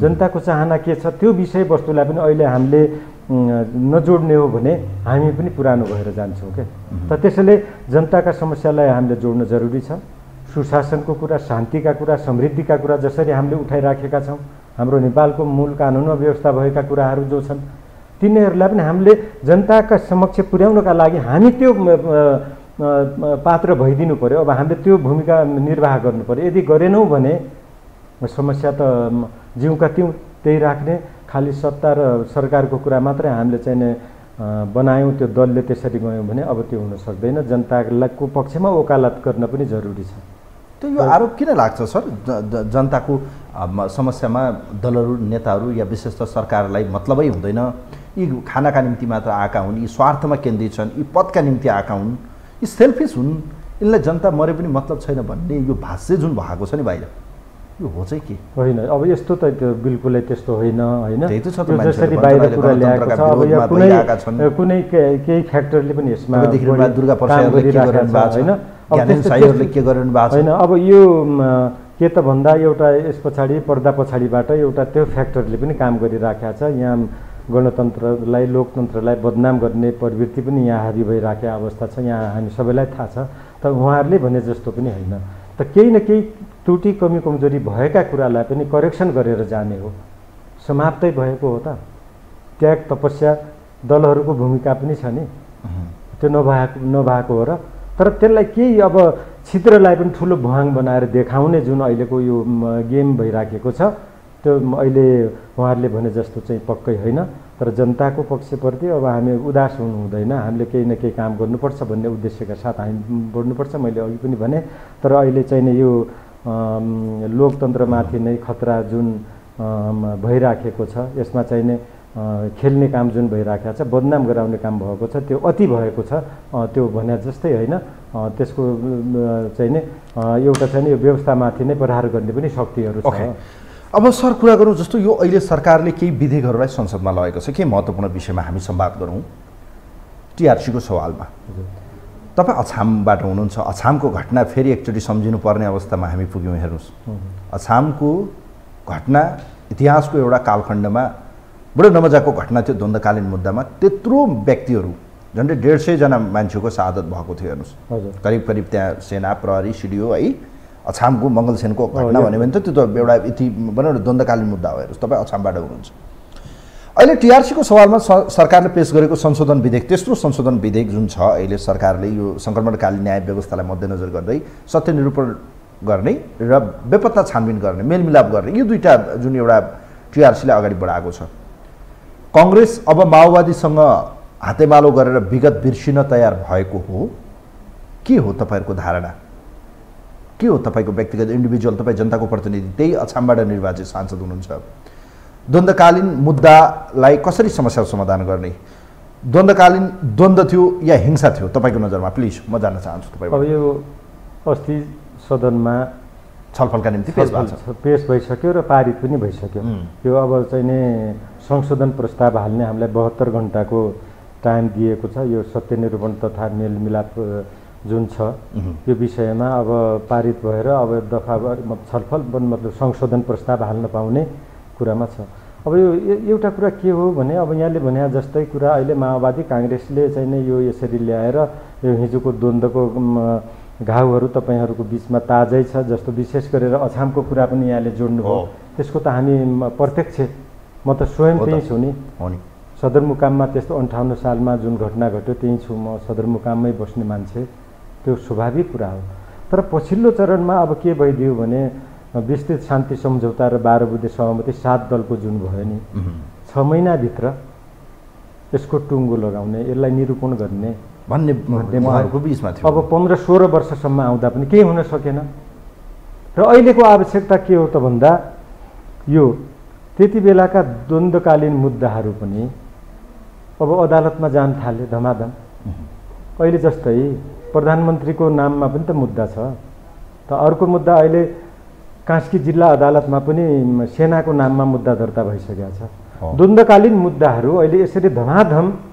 जनताको चाहना के छ त्यो विषयवस्तुलाई पनि अहिले हामीले नजोड्ने हो भने हामी पनि पुरानो भएर जान्छौँ के। त त्यसैले जनताका समस्यालाई हामीले जोड्न जरुरी छ। सुशासनको कुरा, शान्तिका कुरा, समृद्धिका कुरा जसरी हामीले उठाइराखेका छौँ, हाम्रो नेपालको मूल कानुनमा व्यवस्था भएका कुराहरू जो छन् तिनीहरूलाई पनि हामीले जनताका समक्ष पुर्याउनका लागि हामी त्यो पात्र भइदिनु पर्यो। अब हामीले त्यो भूमिका निर्वाह गर्नु पर्यो। यदि गरेनौँ भने समस्या त जिउँका त्यहीँ राख्ने, खाली सत्ता र सरकारको कुरा मात्रै हामीले चाहिँ बनायौँ, त्यो दलले त्यसरी गयौँ भने अब त्यो हुन सक्दैन। जनताको पक्षमा वकालत गर्न पनि जरुरी छ। त्यो यो आरोप किन लाग्छ सर, जनताको समस्यामा दलहरू नेताहरू या विशेषतः सरकारलाई मतलबै हुँदैन, यी खानाका निम्ति मात्र आएका हुन्, यी स्वार्थमा केन्द्रित छन्, यी पदका निम्ति आएका हुन्, यी सेल्फिस हुन्, यिनलाई जनता मरे पनि मतलब छैन भन्ने यो भाष्य जुन भएको छ नि बाहिर, यो हो चाहिँ के होइन? अब यस्तो त बिल्कुलै त्यस्तो होइन हैन, जसरी बाहिर कुरा ल्याएको छ। अब यहाँ कुनै केही फ्याक्टरले पनि यसमा दुर्गा प्रसादले के गरिरहनु भएको छैन, ज्ञानेन्द्र साईहरुले के गरिरहनु भएको छैन। अब यो के त भन्दा एउटा यस पछाडी पर्दा पछाडीबाट एउटा त्यो फ्याक्टरले पनि काम गरिराखेको छ। यहाँ गणतन्त्रलाई लोकतन्त्रलाई बदनाम गर्ने प्रवृत्ति पनि यहाँ हावी भइराखेको अवस्था छ, यहाँ हामी सबैलाई थाहा छ। त उहाँहरूले भने जस्तो पनि होइन, त केही न केही त्रुटि कमी कमजोरी भएका कुरालाई पनि करेक्सन गरेर जाने हो, समाप्तै भएको हो। त्याग तपस्या दलहरूको भूमिका पनि छ नि, त्यो नभएको हो र। तर त्यसलाई केही अब छिद्रलाई पनि ठुलो भुवाङ बनाएर देखाउने जुन अहिलेको यो गेम भइराखेको छ, त्यो अहिले उहाँहरूले भने जस्तो चाहिँ पक्कै होइन। तर जनताको पक्षप्रति अब हामी उदास हुनु हुँदैन, हामीले केही न केही काम गर्नुपर्छ भन्ने उद्देश्यका साथ हामी बढ्नुपर्छ। मैले अघि पनि भने, तर अहिले चाहिँ नि यो लोकतन्त्रमाथि नै खतरा जुन भइराखेको छ, यसमा चाहिने खेल्ने काम जुन भइराखेको छ, बदनाम गराउने काम भएको छ, त्यो अति भएको छ। त्यो भने जस्तै होइन, त्यसको चाहिने एउटा चाहिँ यो व्यवस्थामाथि नै प्रहार गर्ने पनि शक्तिहरू छ। अब सर कुरा गरौँ जस्तो यो अहिले सरकारले केही विधेयकहरूलाई संसदमा लगेको छ, केही महत्त्वपूर्ण विषयमा हामी संवाद गरौँ टीआरसीको सवालमा। तपाईं अछामबाट हुनुहुन्छ। अछामको घटना फेरि एकचोटी सम्झिनुपर्ने अवस्थामा हामी पुग्यौँ। हेर्नुस्, अछामको घटना इतिहासको एउटा कालखण्डमा बडो नमजाको घटना थियो। द्वन्द्वकालीन मुद्दामा त्यत्रो व्यक्तिहरू, झन्डै 150 जना मान्छेको शहादत भएको थियो। हेर्नुस्, करिब करिब त्यहाँ सेना, प्रहरी, सिडिओ है। अछामको मङ्गलसेनको घटना भन्यो भने त्यो त एउटा इति भनौँ न द्वन्द्वकालीन मुद्दा हो। हेर्नुस्, तपाईँ अछामबाट हुनुहुन्छ। अहिले टीआरसी को सवालमा सरकारले पेश गरेको संशोधन विधेयक, तेस्रो संशोधन विधेयक जुन छ, अहिले सरकारले यो संक्रमणकालीन न्याय व्यवस्थालाई मध्यनजर गर्दै सत्यनिरूपण गर्ने र बेपत्ता छानबिन गर्ने, मेलमिलाप गर्ने, यो दुईटा जुन एउटा टीआरसीले अगाडि बढाएको छ। कांग्रेस अब माओवादीसँग हातेमालो गरेर विगत बिर्सिन तयार भएको हो। के हो तपाईहरुको धारणा? के हो तपाईको व्यक्तिगत, इन्डिभिजुअल? तपाई जनताको प्रतिनिधि, त्यही अछामबाट निर्वाचित सांसद हुनुहुन्छ। द्वन्द्वकालीन मुद्दालाई कसरी समस्या समाधान गर्ने? द्वन्द्वकालीन द्वन्द्व थियो या हिंसा थियो तपाईको नजरमा? प्लिज म जान्न चाहन्छु तपाईको। अब यो अस्ति सदनमा छलफलका निम्ति पेश भइसक्यो र पारित पनि भइसक्यो। यो अब चाहिँ नि संशोधन प्रस्ताव हाल्ने हामीलाई 72 घण्टाको टाइम दिएको छ। यो सत्यनिरूपण तथा मेलमिलाप जुन छ यो विषयमा अब पारित भएर अब दफा छलफल मतलब संशोधन प्रस्ताव हाल्न पाउने कुरामा छ। अब यो एउटा कुरा के हो भने, अब यहाँले भने जस्तै कुरा अहिले माओवादी काङ्ग्रेसले चाहिँ नि यो यसरी ल्याएर यो हिजोको द्वन्द्वको घाउहरू तपाईहरुको बीचमा ताजै छ जस्तो, विशेष गरेर अछामको कुरा पनि यहाँले जोड्नुभयो। त्यसको त हामी प्रत्यक्ष, म त स्वयं त्यही छु नि, सदरमुकाममा त्यस्तो 58 सालमा जुन घटना घट्यो त्यही छु म, सदरमुकाममै बस्ने मान्छे, त्यो स्वाभाविक कुरा हो। तर पछिल्लो चरणमा अब के भइदियो भने, विस्तृत शान्ति सम्झौता र 12 बुँदे सहमति 7 दलको जुन भयो नि, 6 महिनाभित्र यसको टुङ्गो लगाउने, यसलाई निरूपण गर्ने भन्ने उहाँहरूको बीचमा थियो। अब 15-16 वर्षसम्म आउँदा पनि केही हुन सकेन। र अहिलेको आवश्यकता के हो त भन्दा, यो त्यति बेलाका द्वन्द्वकालीन मुद्दाहरू पनि अब अदालतमा जान थाले धमाधम। अहिले जस्तै प्रधानमन्त्रीको नाममा पनि त मुद्दा छ, त अर्को मुद्दा अहिले कास्की जिल्ला अदालतमा पनि सेनाको नाममा मुद्दा दर्ता भइसकेको छ। द्वन्द्वकालीन मुद्दाहरू अहिले यसरी धमाधम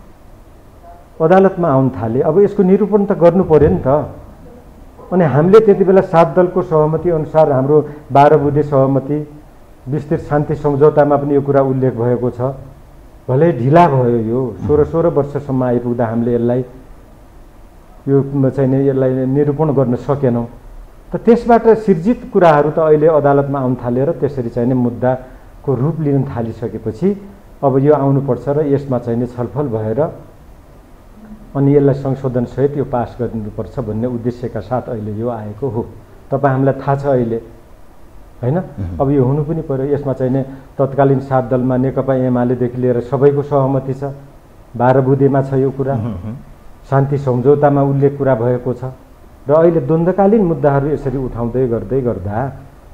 अदालतमा आउन थाले। अब यसको निरूपण त गर्नु पर्यो नि त। अनि हामीले त्यति बेला 7 दलको सहमति अनुसार हाम्रो 12 बुँदे सहमति विस्तृत शान्ति सम्झौतामा पनि यो कुरा उल्लेख भएको छ। भलै ढिला भयो यो, 16 वर्षसम्म आइपुग्दा हामीले यसलाई यो चाहिँ नि यसलाई निरूपण गर्न सकेनौँ। त त्यसबाट सिर्जित कुराहरू त अहिले अदालतमा आउन थालेर त्यसरी चाहिँ नि मुद्दाको रूप लिन थालिसकेपछि अब यो आउनुपर्छ र यसमा चाहिँ नि छलफल भएर अनि यसलाई संशोधनसहित यो पास गर्नुपर्छ भन्ने उद्देश्यका साथ अहिले यो आएको हो। तपाईँ हामीलाई थाहा छ अहिले हैन, अब यो हुनु पनि पर्यो। यसमा चाहिँ नि तत्कालीन 7 दलमा नेकपा एमालेदेखि लिएर सबैको सहमति छ, 12 बुँदेमा छ यो कुरा, शान्ति सम्झौतामा उल्लेख कुरा भएको छ। र अहिले द्वन्द्वकालीन मुद्दाहरू यसरी उठाउँदै गर्दै गर्दा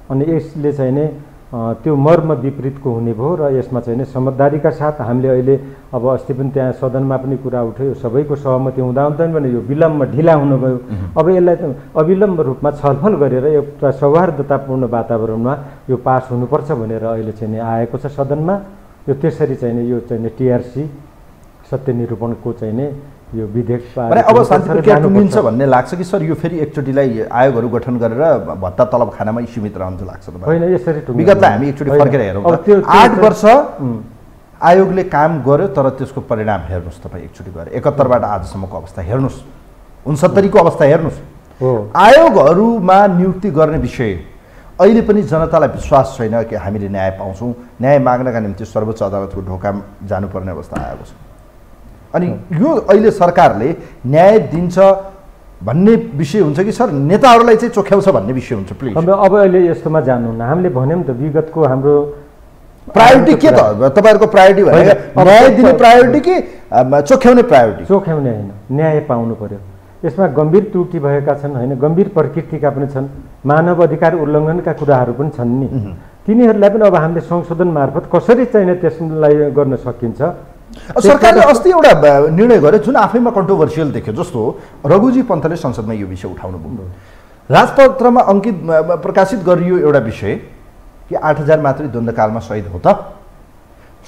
अनि यसले चाहिँ नि त्यो मर्म विपरीतको हुने भयो। र यसमा चाहिँ नि समझदारीका साथ हामीले अहिले अब अस्ति पनि त्यहाँ सदनमा पनि कुरा उठ्यो, यो सबैको सहमति हुँदा हुँदैन भने यो विलम्ब ढिला हुन गयो। अब यसलाई अविलम्ब रूपमा छलफल गरेर एउटा सौहार्दतापूर्ण वातावरणमा यो पास हुनुपर्छ भनेर अहिले चाहिँ नि आएको छ सदनमा। यो त्यसरी चाहिँ नि यो चाहिँ नि टीआरसी सत्यनिरूपणको चाहिँ नि यो विधेयक पास। अब शान्ति प्रक्रिया टुङ्गिन्छ भन्ने लाग्छ कि सर, यो फेरि एकचोटिलाई आयोगहरू गठन गरेर भत्ता तलब खानामै सीमित रहन्छ लाग्छ त? हैन, यसरी विगतलाई हामी एकचोटि फर्केर हेरौँ। 8 वर्ष आयोगले काम गर्यो तर त्यसको परिणाम हेर्नुस् तपाई एकचोटि गरे। 71 बाट आजसम्मको अवस्था हेर्नुस्, 69 को अवस्था हेर्नुस्। आयोगहरूमा नियुक्ति गर्ने विषय अहिले पनि जनतालाई विश्वास छैन कि हामीले न्याय पाउँछौँ। न्याय माग्नका निम्ति सर्वोच्च अदालतको ढोकामा जानुपर्ने अवस्था आएको छ। अनि यो अहिले सरकारले न्याय दिन्छ भन्ने विषय हुन्छ कि सर नेताहरूलाई चाहिँ चोख्याउँछ भन्ने विषय हुन्छ? प्लिज अब अहिले यस्तोमा जानुहुन्न। हामीले भन्यौँ त विगतको हाम्रो प्रायोरिटी के त, तपाईहरुको प्रायोरिटी भनेको न्याय दिने प्रायोरिटी कि चोख्याउने प्रायोरिटी? चोख्याउने हैन, न्याय पाउनु पर्यो। यसमा गम्भीर त्रुटि भएका छन् हैन, गम्भीर प्रकृतिका पनि छन्, मानव अधिकार उल्लङ्घनका कुराहरू पनि छन् नि। तिनीहरूलाई पनि अब हामीले संशोधन मार्फत कसरी चाहिँ त्यसलाई गर्न सकिन्छ। सरकारले अस्ति एउटा निर्णय गर्यो जुन आफैमा कन्ट्रोभर्सियल देख्यो। जस्तो रघुजी पन्तले संसदमा यो विषय उठाउनु भयो, राजपत्रमा अंकित प्रकाशित गरियो एउटा विषय कि 8,000 मात्रै द्वन्द्वकालमा शहीद हो त,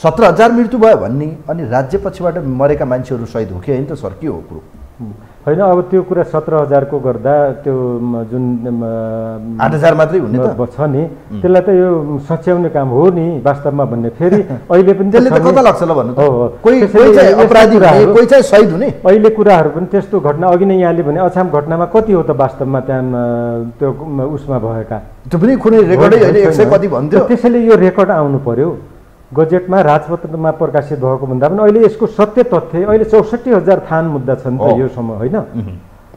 17,000 मृत्यु भयो भन्ने, अनि राज्यपछिबाट मरेका मान्छेहरू शहीद हो कि होइन त सर? के हो कुरो? हैन अब त्यो कुरा 17,000 को गर्दा त्यो जुन 8,000 मात्रै हुने त छ नि त्यसलाई त यो सच्याउने काम हो नि वास्तवमा भन्ने फेरि अहिले पनि त्यसले त कता लाग्छ ल भन्नु त कोही चाहिँ अपराधी भए कोही चाहिँ शहीद हुने अहिले कुराहरु पनि त्यस्तो घटना अघि नै यहाँले भने अछाम घटनामा कति हो त वास्तवमा त्यहाँ त्यो उसमा भएका त्यो पनि कुनै रेकर्डै अहिले 100 कति भन्थ्यो त्यसैले यो रेकर्ड आउनु पर्यो गजेटमा राजपत्रमा प्रकाशित भएको भन्दा पनि अहिले यसको सत्य तथ्य अहिले 64,000 थान मुद्दा छन् त यो समय हैन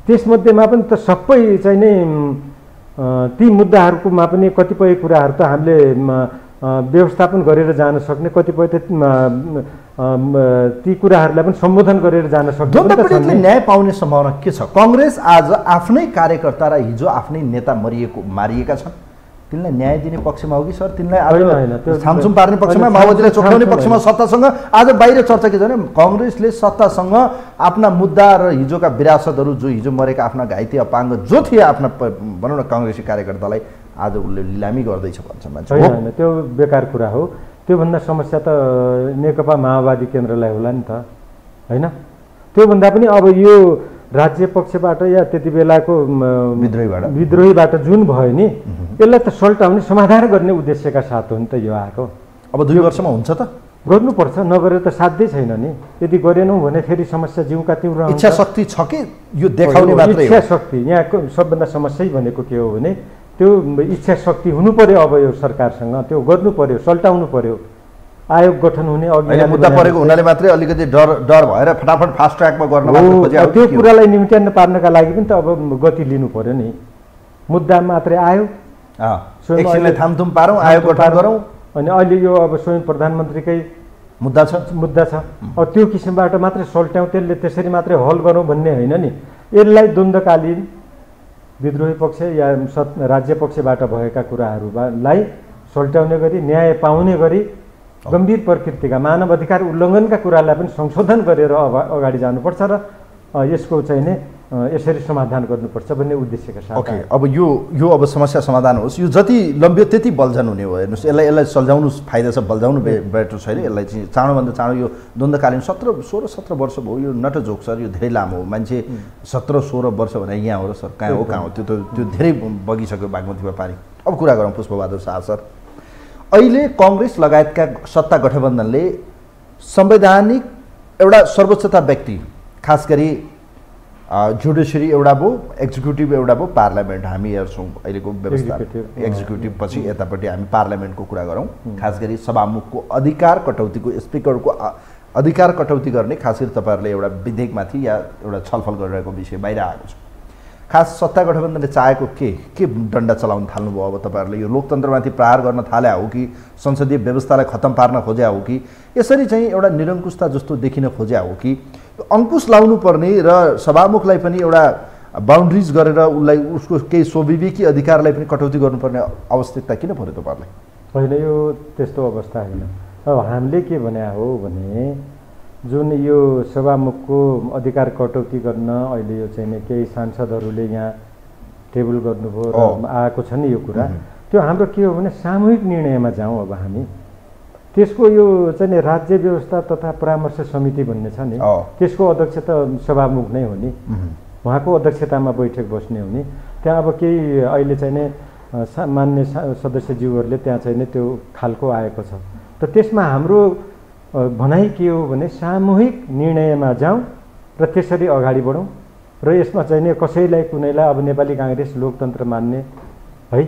त्यसमध्येमा पनि त सबै चाहिँ नै ती मुद्दाहरुकोमा पनि कतिपय कुराहरु त हामीले व्यवस्थापन गरेर जान सक्ने कतिपय त ती कुराहरुलाई पनि सम्बोधन गरेर जान सक्ने जनताले न्याय पाउने सम्भावना के छ कांग्रेस आज आफ्नै कार्यकर्ता र हिजो आफ्नै नेता मारिएका छन् तिनलाई न्याय दिने पक्षमा हो कि सर तिनलाई आफै छामछुम पार्ने पक्षमा माओवादीले चोखाउने पक्षमा सत्तासँग आज बाहिर चर्चा के छ भने कांग्रेसले सत्तासँग आफ्ना मुद्दा र हिजोका विरासतहरु जो हिजो मरेका आफ्ना घाइते अपाङ्ग जो थिए आफ्ना भनौं न कांग्रेसी कार्यकर्तालाई आज उले लिलामी गर्दै छ भन्छ मान्छे हैन त्यो बेकार कुरा हो त्यो भन्दा समस्या त नेकपा माओवादी केन्द्रलाई होला नि त हैन त्यो भन्दा पनि अब यो राज्य पक्षबाट या त्यतिबेलाको विद्रोहीबाट जुन भयो नि त्यसलाई त सल्टाउने समाधान गर्ने उद्देश्यका साथ हो नि त यो आको अब 2 वर्षमा हुन्छ त गर्नुपर्छ नगरे त साध्यै छैन नि यदि गरेनौ भने फेरि समस्या जिउँका तिम्रो आउँछ इच्छा शक्ति छ के यो देखाउने मात्रै हो इच्छा शक्ति यहाँको सबभन्दा समस्या भनेको के हो भने त्यो इच्छा शक्ति हुनु पर्यो अब यो सरकारसँग त्यो गर्नु पर्यो सल्टाउनु पर्यो आयोग गठन हुने अघि मुद्दा परेको हुनाले मात्रै अलिकति डर भएर फटाफट फास्ट ट्र्याकमा गर्न खोजे त्यो कुरालाई निम्त्यान पार्नका लागि पनि त अब गति लिनु पर्यो नि मुद्दा मात्रै आयो एकछिनले थामथुम पारौं आयोग गठन गरौं अनि अहिले यो अब स्वयं प्रधानमन्त्रीकै मुद्दा छ अब त्यो किसिमबाट मात्रै सल्ट्याउँ त्यसले त्यसरी मात्रै हल गरौं भन्ने हैन नि यसलाई द्वन्द्वकालीन विद्रोही पक्ष या राज्य पक्षबाट भएका कुराहरुलाई सल्ट्याउने गरी न्याय पाउने गरी गम्भीर प्रकृतिका मानव अधिकार उल्लङ्घनका कुरालाई पनि संशोधन गरेर अगाडि जानुपर्छ र यसको चाहिँ नि यसरी समाधान गर्नुपर्छ भन्ने उद्देश्यका साथ ओके अब यो अब समस्या समाधान होस् यो जति लम्ब्यो त्यति बलजन हुने हो हेर्नुस् यसलाई सल्झाउनु फाइदा छ बलजाउनु बेटर छैन यसलाई चाहिँ चाँडोभन्दा चाँडो यो द्वन्द्वकालीन 16-17 वर्ष भयो यो नट जोक सर यो धेरै लामो हो मान्छे 17-16 वर्ष भने यहाँ हो र सर कहाँ हो त्यो धेरै बगिसक्यो बागमतीमा पानी अब कुरा गरौँ पुष्पबहादुर शाह सर अहिले कांग्रेस लगायतका सत्ता गठबन्धनले संवैधानिक एउटा सर्वोच्चता व्यक्ति खास गरी जुडिशियरी एउटा भो एक्जिक्युटिभ एउटा भो पार्लियामेन्ट हामी हेर्छौं अहिलेको व्यवस्था एक्जिक्युटिभ पछि यतापट्टि हामी पार्लियामेन्टको कुरा गरौं खास गरी सभामुखको अधिकार कटौतीको स्पिकरको अधिकार कटौती गर्ने खास गरी तपाईहरुले एउटा विधेयकमाथि या एउटा छलफल गरिरहेको विषय बाहिर आएको छ खास सत्ता गठबन्धनले चाहेको के डण्डा चलाउन थाल्नुभयो अब तपाईहरुले यो लोकतन्त्रमाथि प्रहार गर्न थाले हो कि संसदीय व्यवस्थालाई खत्म पार्न खोजे हो कि यसरी चाहिँ एउटा निरंकुशता जस्तो देखिन खोजे हो कि अंकुश लाउनु पर्ने र सभामुखलाई पनि एउटा बाउन्ड्रीज गरेर उलाई उसको केही स्वविवेकी अधिकारलाई पनि कटौती गर्नुपर्ने आवश्यकता किन पर्यो तपाईहरुलाई हैन यो त्यस्तो अवस्था हैन अब हामीले के भने हो भने जुन यो सभामुखको अधिकार कटौती गर्न अहिले यो चाहिँ नि केही सांसदहरूले यहाँ टेबल गर्नुभयो र आएको छ नि यो कुरा त्यो हाम्रो के हो भने सामूहिक निर्णयमा जाउँ अब हामी त्यसको यो चाहिँ नि राज्य व्यवस्था तथा परामर्श समिति भन्ने छ नि त्यसको अध्यक्ष त सभामुख नै हो नि उहाँको अध्यक्षतामा बैठक बस्ने हो नि त्यहाँ अब केही अहिले चाहिँ नि मान्य सदस्यज्यूहरूले त्यहाँ चाहिँ नि त्यो खालको आएको छ त त्यसमा हाम्रो भनाई के हो भने सामूहिक निर्णयमा जाउँ र त्यसरी अगाडि बढौँ र यसमा चाहिँ नि कसैलाई कुनैलाई अब नेपाली कांग्रेस लोकतन्त्र मान्ने है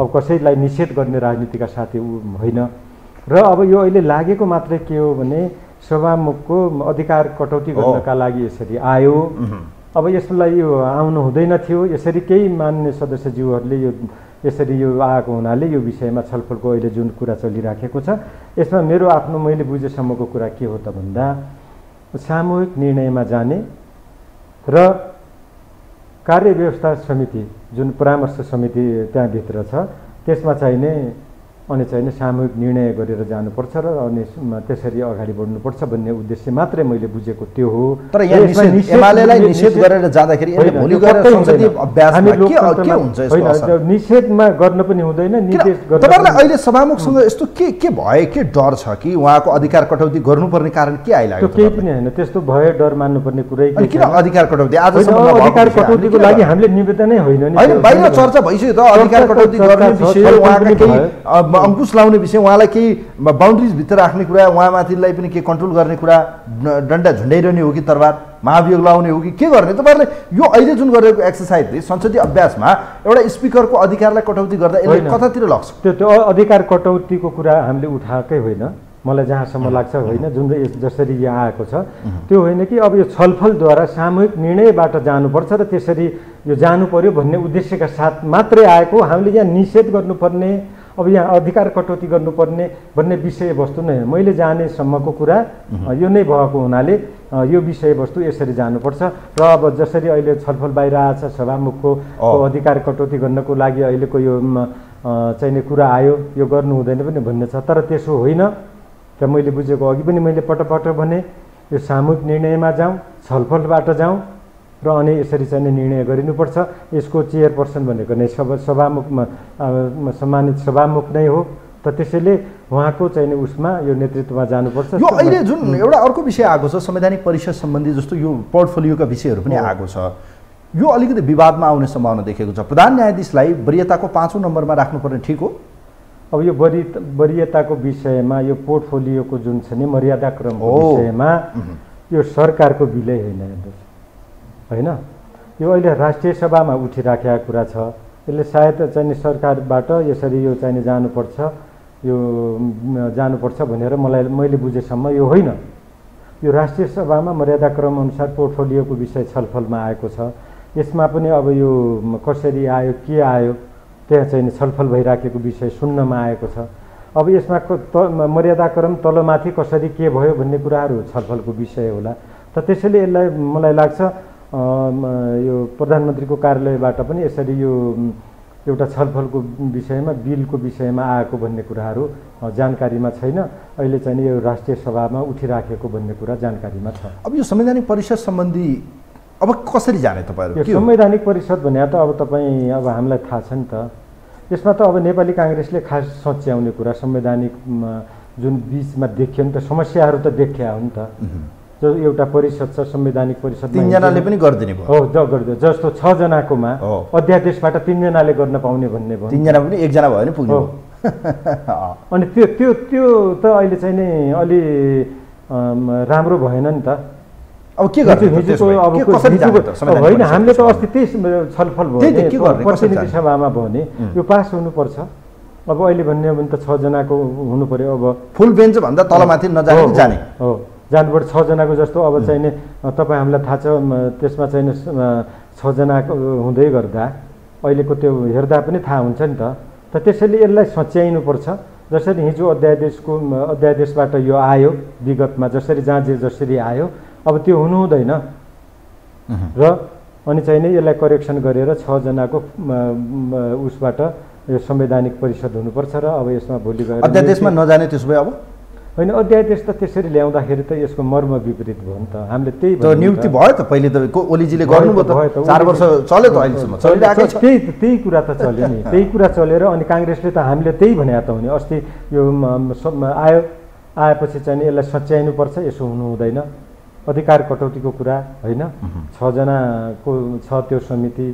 अब कसैलाई निषेध गर्ने राजनीतिका साथी होइन र अब यो अहिले लागेको मात्रै के हो भने सभामुखको अधिकार कटौती गर्नका लागि यसरी आयो अब यसलाई यो आउनु हुँदैन थियो यसरी केही मान्य सदस्यज्यूहरूले यो यसरी यो आएको हुनाले यो विषयमा छलफलको अहिले जुन कुरा चलिराखेको छ यसमा मेरो आफ्नो मैले बुझेसम्मको कुरा के हो त भन्दा सामूहिक निर्णयमा जाने र कार्यव्यवस्था समिति जुन परामर्श समिति त्यहाँ भित्र छ त्यसमा चाहिने अनि चाहिँ सामूहिक निर्णय गरेर जानुपर्छ र अनि त्यसरी अगाडि बढ्नुपर्छ भन्ने उद्देश्य मात्रै मैले बुझेको त्यो हो। तर यहाँ एमालेलाई निषेध गरेर जाँदाखेरि भोलि गएर संसदीय अभ्यासमा के हुन्छ यसको असर? निषेधमा गर्न पनि हुँदैन, निर्देश गर्न। तपाईहरुलाई अहिले सभामुखसँग यस्तो के भए, के डर छ कि उहाँको अधिकार कटौती गर्नुपर्ने कारण के आइलाग्यो? त्यो केही पनि हैन, त्यस्तो भए डर मान्नुपर्ने कुरै के छ? अनि अधिकार कटौती आजसम्म अधिकार कटौतीको लागि हामीले निवेदनै होइन नि, हैन बाहिर चर्चा भइसक्यो त। अधिकार कटौती गर्ने विषय उहाँका केही अंकुश लाउने विषय, उहाँलाई केही बाउन्ड्रिज भित्र राख्ने कुरा, उहाँमाथिलाई पनि के कन्ट्रोल गर्ने कुरा, डन्डा झुन्डाइरहने हो कि तरवार महाभियोग लाउने हो कि के गर्ने? तपाईहरुले यो अहिले जुन गरेको एक्सरसाइजले संसदीय अभ्यासमा एउटा स्पिकरको अधिकारलाई कटौती गर्दा यसले कतातिर लग्छ? त्यो अधिकार कटौतीको कुरा हामीले उठाएकै होइन, मलाई जहाँसम्म लाग्छ होइन, जुन जसरी यहाँ आएको छ त्यो होइन कि अब यो छलफलद्वारा सामूहिक निर्णयबाट जानुपर्छ र त्यसरी यो जानु पर्यो भन्ने उद्देश्यका साथ मात्रै आएको। हामीले यहाँ निषेध गर्नुपर्ने, अब यहाँ अधिकार कटौती गर्नुपर्ने भन्ने विषयवस्तु नै हो। मैले जानेसम्मको कुरा यो नै भएको हुनाले यो विषयवस्तु यसरी जानुपर्छ। र अब जसरी अहिले छलफल बाहिर आएछ सभामुखको अधिकार कटौती गर्नको लागि अहिलेको यो चाहिने कुरा आयो, यो गर्नु हुँदैन पनि भन्ने छ। तर त्यसो होइन, र मैले बुझेको अघि पनि मैले पटपट भने यो सामूहिक निर्णयमा जाउँ, छलफलबाट जाउँ र अनि यसरी चाहिँ निर्णय गरिनुपर्छ। यसको चेयरपर्सन भनेको नै सभामुखमा सम्मानित सभामुख नै हो, त त्यसैले उहाँको चाहिँ उसमा यो नेतृत्वमा जानुपर्छ। यो अहिले जुन एउटा अर्को विषय आएको छ संवैधानिक परिषद सम्बन्धी, जस्तो यो पोर्टफोलियोका विषयहरू पनि आएको छ, यो अलिकति विवादमा आउने सम्भावना देखेको छ। प्रधान न्यायाधीशलाई वरियताको 5औं नम्बरमा राख्नुपर्ने ठिक हो? अब यो वरियताको विषयमा, यो पोर्टफोलियोको जुन छ नि मर्यादाक्रमको विषयमा, यो सरकारको बिलै होइन, होइन यो अहिले राष्ट्रिय सभामा उठिराखेका कुरा छ। यसले सायद चाहिँ सरकारबाट यसरी यो चाहिँ जानुपर्छ, यो जानुपर्छ भनेर मैले बुझेसम्म यो होइन। यो राष्ट्रिय सभामा मर्यादाक्रम अनुसार पोर्टफोलियोको विषय छलफलमा आएको छ। यसमा पनि अब यो कसरी आयो, के आयो, त्यहाँ चाहिँ छलफल भइराखेको विषय सुन्नमा आएको छ। अब यसमा मर्यादाक्रम तलमाथि कसरी के भयो भन्ने कुराहरू छलफलको विषय होला। त त्यसैले यसलाई मलाई लाग्छ यो प्रधानमन्त्रीको कार्यालयबाट पनि यसरी यो एउटा छलफलको विषयमा, बिलको विषयमा आएको भन्ने कुराहरू जानकारीमा छैन। अहिले चाहिँ यो राष्ट्रिय सभामा उठिराखेको भन्ने कुरा जानकारीमा छ। अब यो संवैधानिक परिषद सम्बन्धी अब कसरी जाने तपाईहरु? यो संवैधानिक परिषद भने त अब तपाईँ, अब हामीलाई थाहा छ नि त, यसमा त अब नेपाली कांग्रेसले खास सच्याउने कुरा संवैधानिक जुन बीचमा देखियो नि त, समस्याहरू त देखिया हो नि त। जो एउटा परिषद छ संवैधानिक परिषद, 3 जनाले पनि गरिदिने भयो हो, गरिदियो। जस्तो 6 जनाकोमा अध्यादेशबाट 3 जनाले गर्न पाउने भन्ने भयो, 3 जना पनि 1 जना भयो नि पुग्यो। अनि त्यो त्यो त्यो त अहिले चाहिँ नि अलि राम्रो भएन नि त। अब के गर्छ हिजोको? अब कसरी जान्छ त संवैधानिक? होइन, हामीले त अस्ति त्यही छलफल भयो नि प्रतिनिधि सभामा भयो नि, यो पास हुनुपर्छ। अब अहिले भन्ने हो भने त 6 जनाको हुनु पर्यो। अब फुल बेन्च भन्दा तलमाथि नजाने जाने हो, जानबाट 6 जनाको जस्तो। अब चाहिने तपाईँ हामीलाई थाहा छ त्यसमा चाहिने 6 जनाको हुँदै गर्दा अहिलेको त्यो हेर्दा पनि थाहा हुन्छ नि त। त त्यसैले यसलाई सच्याइनुपर्छ। जसरी हिजो अध्यादेशबाट यो आयो, विगतमा जसरी जसरी आयो, अब त्यो हुनु हुँदैन। र अनि चाहिने यसलाई करेक्सन गरेर 6 जनाको उसबाट यो संवैधानिक परिषद हुनुपर्छ। र अब यसमा भोलि गएर अध्यादेशमा नजाने त्यसो भए? अब होइन, अध्यादेश त त्यसरी ल्याउँदाखेरि त यसको मर्म विपरीत भयो नि त। हामीले त्यही त नियुक्ति भयो त, पहिले त ओलीजीले गर्नुभयो त, 4 वर्ष चल्यो त, अहिलेसम्म चलिरहेको छ। त्यही कुरा त चल्यो नि, त्यही कुरा चलेर अनि कांग्रेसले त हामीले त्यही भने त हुने। अस्ति यो आयो, आएपछि चाहिँ यसलाई सच्याइनुपर्छ, यसो हुनु हुँदैन। अधिकार कटौतीको कुरा होइन, 6 जनाको छ त्यो समिति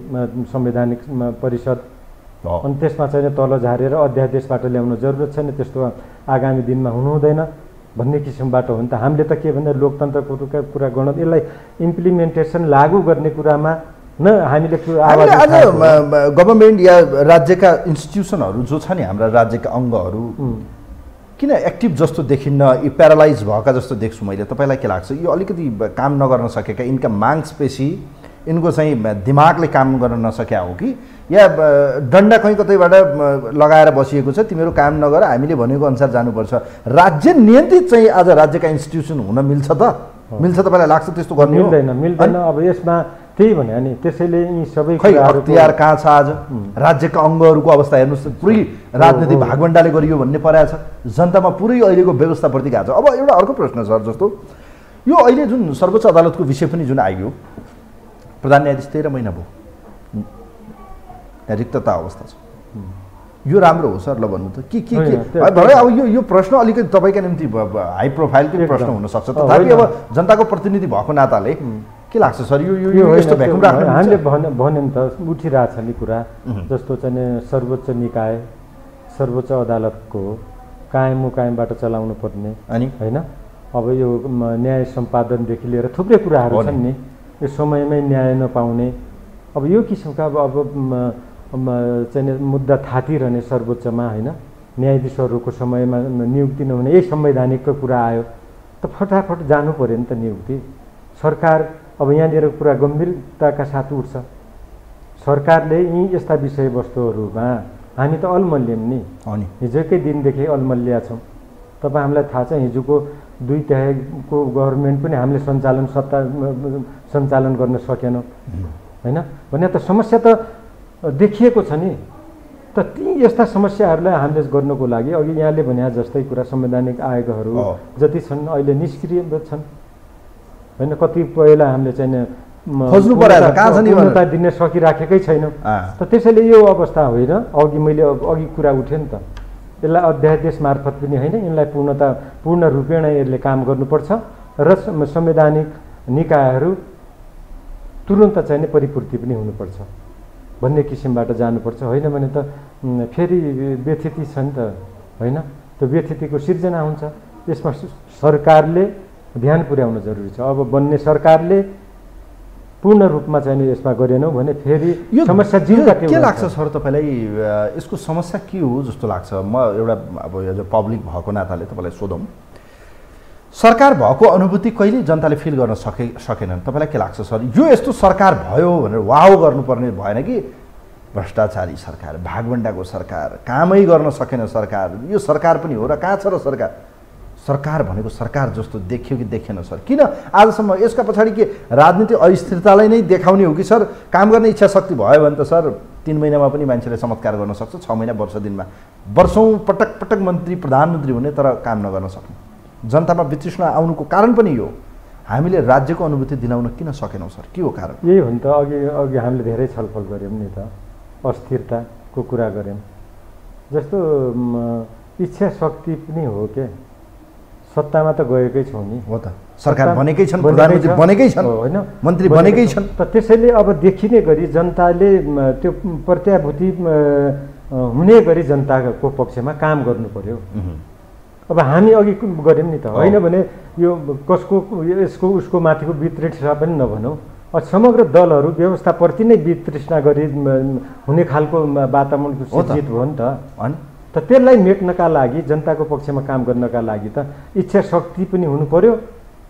संवैधानिक परिषद, अनि त्यसमा चाहिँ तल झारेर अध्यादेशबाट ल्याउनु जरुरत छैन, त्यस्तो आगामी दिनमा हुनु हुँदैन भन्ने किसिमबाट हो नि त। हामीले त के भन्दा लोकतन्त्रको कुरा गणत, यसलाई इम्प्लिमेन्टेसन लागू गर्ने कुरामा न हामीले आवाज उठाएको। गभर्नमेन्ट या राज्यका इन्स्टिट्युसनहरू जो छ नि, हाम्रा राज्यका अङ्गहरू किन एक्टिभ जस्तो देखिन्न, यी प्यारालाइज भएका जस्तो देख्छु मैले। तपाईँलाई के लाग्छ, यो अलिकति काम नगर्न सकेका, यिनका माग पेशी, यिनको चाहिँ दिमागले काम गर्न नसक्या हो कि, या डन्डा कहीँ कतैबाट लगाएर बसिएको छ, तिमीहरू काम नगर, हामीले भनेको अनुसार जानुपर्छ, राज्य नियन्त्रित चाहिँ आज राज्यका इन्स्टिट्युसन हुन मिल्छ त? मिल्छ तपाईँलाई लाग्छ त्यस्तो गर्नु? मिल्दैन, मिल्दैन। अब यसमा त्यही भने अनि त्यसैले यी सबै अख्तियार कहाँ छ आज राज्यका अङ्गहरूको? अवस्था हेर्नुहोस्, पुरै राजनीति भागबन्डाले गरियो भन्ने परेछ, जनतामा पुरै अहिलेको व्यवस्थाप्रति गाछ। अब एउटा अर्को प्रश्न सर, जस्तो यो अहिले जुन सर्वोच्च अदालतको विषय पनि जुन आयो, प्रधान न्यायाधीश 13 महिना भयो, रिक्तता अवस्था छ, यो राम्रो हो सर? ल भन्नु त के के भरे। अब यो यो प्रश्न अलिकति तपाईका निम्ति हाई प्रोफाइलकै प्रश्न हुन सक्छ, तथापि अब जनताको प्रतिनिधि भएको नाताले के लाग्छ सर, यो यो यस्तो भ्याकुम राख्नु? हामीले भन्यौं त उठिरहेछ नि कुरा, जस्तो चाहिँ सर्वोच्च निकाय सर्वोच्च अदालतको कायमबाट चलाउनु पर्ने हैन, अब यो न्याय सम्पादनदेखि लिएर थुप्रै कुराहरू छन् नि, यो समयमै न्याय नपाउने, अब यो किसिमका अब चाहिँ मुद्दा थातिरहने सर्वोच्चमा हैन, न्यायाधीशहरूको समयमा नियुक्ति नहुने, यही संवैधानिकको कुरा आयो त फटाफट जानु पर्यो नि त नियुक्ति। सरकार अब यहाँनिर कुरा गम्भीरताका साथ उठ्छ, सरकारले यी यस्ता विषयवस्तुहरूमा हामी त अलमल्यौँ नि, हिजोकै दिनदेखि अलमल्या छौँ। तपाईँ हामीलाई थाहा छ हिजोको 2/3 को गभर्मेन्ट पनि हामीले सञ्चालन सत्ता सञ्चालन गर्न सकेनौँ हैन, भने त समस्या त देखिएको छ नि। त ती यस्ता समस्याहरूलाई हामीले गर्नको लागि अघि यहाँले भने जस्तै कुरा संवैधानिक आयोगहरू जति छन् अहिले निष्क्रिय छन् हैन, कति पहिला हामीले चाहिँ खोज्नु पर्यो कहाँ छ नि भन्ने दिन सकिराखेकै छैनौँ। त त्यसैले यो अवस्था होइन, अघि मैले अघि कुरा उठ्यो नि त, यसलाई अध्यादेश मार्फत पनि होइन, यिनलाई पूर्ण रूपेण यसले काम गर्नुपर्छ र संवैधानिक निकायहरू तुरुन्त चाहिँ परिपूर्ति पनि हुनुपर्छ भन्ने किसिमबाट जानुपर्छ, होइन भने त फेरि व्यथिति छ नि त हैन, त्यो व्यथितिको सिर्जना हुन्छ। त्यसमा सरकारले ध्यान पुर्याउन जरुरी छ। अब बन्ने सरकारले पूर्ण रूपमा चाहिँ यसमा गरेनौँ भने फेरि समस्या जिल्ला के लाग्छ सर तपाईलाई, यसको समस्या के हो जस्तो लाग्छ? म एउटा अब एज अ पब्लिक भएको नाताले तपाईँलाई सोधौँ, सरकार भएको अनुभूति कहिले जनताले फिल गर्न सकेनन्? तपाईलाई के लाग्छ सर, यो यस्तो सरकार भयो भनेर वाह गर्नुपर्ने भएन कि भ्रष्टाचारी सरकार, भागबन्डाको सरकार, कामै गर्न सकेन सरकार, यो सरकार पनि हो र कहाँ छ र सरकार? सरकार भनेको सरकार जस्तो देखियो कि देखेन सर? किन आजसम्म यसका पछाडि के राजनीतिक अस्थिरतालाई नै देखाउने हो कि सर? काम गर्ने इच्छा शक्ति भयो भने त सर 3 महिनामा पनि मान्छेले चमत्कार गर्न सक्छ, 6 महिना वर्ष दिनमा, वर्षौँ पटक पटक मन्त्री प्रधानमन्त्री हुने तर काम नगर्न सक्नु, जनतामा वितृष्णा आउनुको कारण पनि यो। हामीले राज्यको अनुभूति दिलाउन किन सकेनौँ सर, के हो कारण? यही हो नि त, अघि हामीले धेरै छलफल गऱ्यौँ नि त, अस्थिरताको कुरा गऱ्यौँ, जस्तो इच्छा शक्ति पनि हो के, सत्तामा त गएकै छौँ नि, हो त सरकार बनेकै छन्, प्रधानमन्त्री बनेकै छन् होइन, मन्त्री बनेकै छन्, त त्यसैले अब देखिने गरी जनताले त्यो प्रत्याभूति हुने गरी जनताको पक्षमा काम गर्नु पर्यो। अब हामी अघि गऱ्यौँ नि त होइन, भने यो कसको यसको उसको माथिको वितृष्णा पनि नभनौँ, समग्र दलहरू व्यवस्थाप्रति नै वितृष्णा गरी हुने खालको वातावरणको सञ्जित भयो नि त होइन, त त्यसलाई मेट्नका लागि जनताको पक्षमा काम गर्नका लागि त इच्छा शक्ति पनि हुनु पर्यो,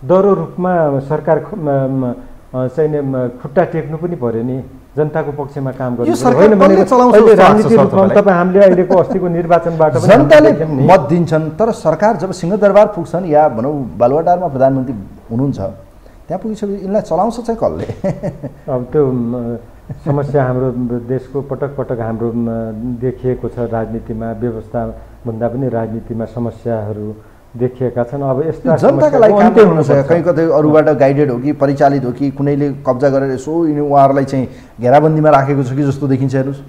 दह्रो रूपमा सरकार चाहिँ खुट्टा टेक्नु पनि पर्यो नि, जनताको पक्षमा काम गर्नु होइन भने राजनीति रूपमा तपाईँ हामीले अहिलेको अस्तिको निर्वाचनबाट पनि जनताले मत दिन्छन्, तर सरकार जब सिंहदरबार पुग्छन् या भनौँ बालुवाटारमा प्रधानमन्त्री हुनुहुन्छ, त्यहाँ पुगिसकेपछि यिनलाई चलाउँछ चाहिँ कसले? अब त्यो समस्या हाम्रो देशको पटक पटक हाम्रो देखिएको छ, राजनीतिमा व्यवस्था भन्दा पनि राजनीतिमा समस्याहरू देखिएका छन्। अब यस्ता जनताका लागि काम हुन सक्छ, कहीँ कतै अरूबाट गाइडेड हो कि परिचालित हो कि कुनैले कब्जा गरेर यसो उहाँहरूलाई चाहिँ घेराबन्दीमा राखेको छ कि जस्तो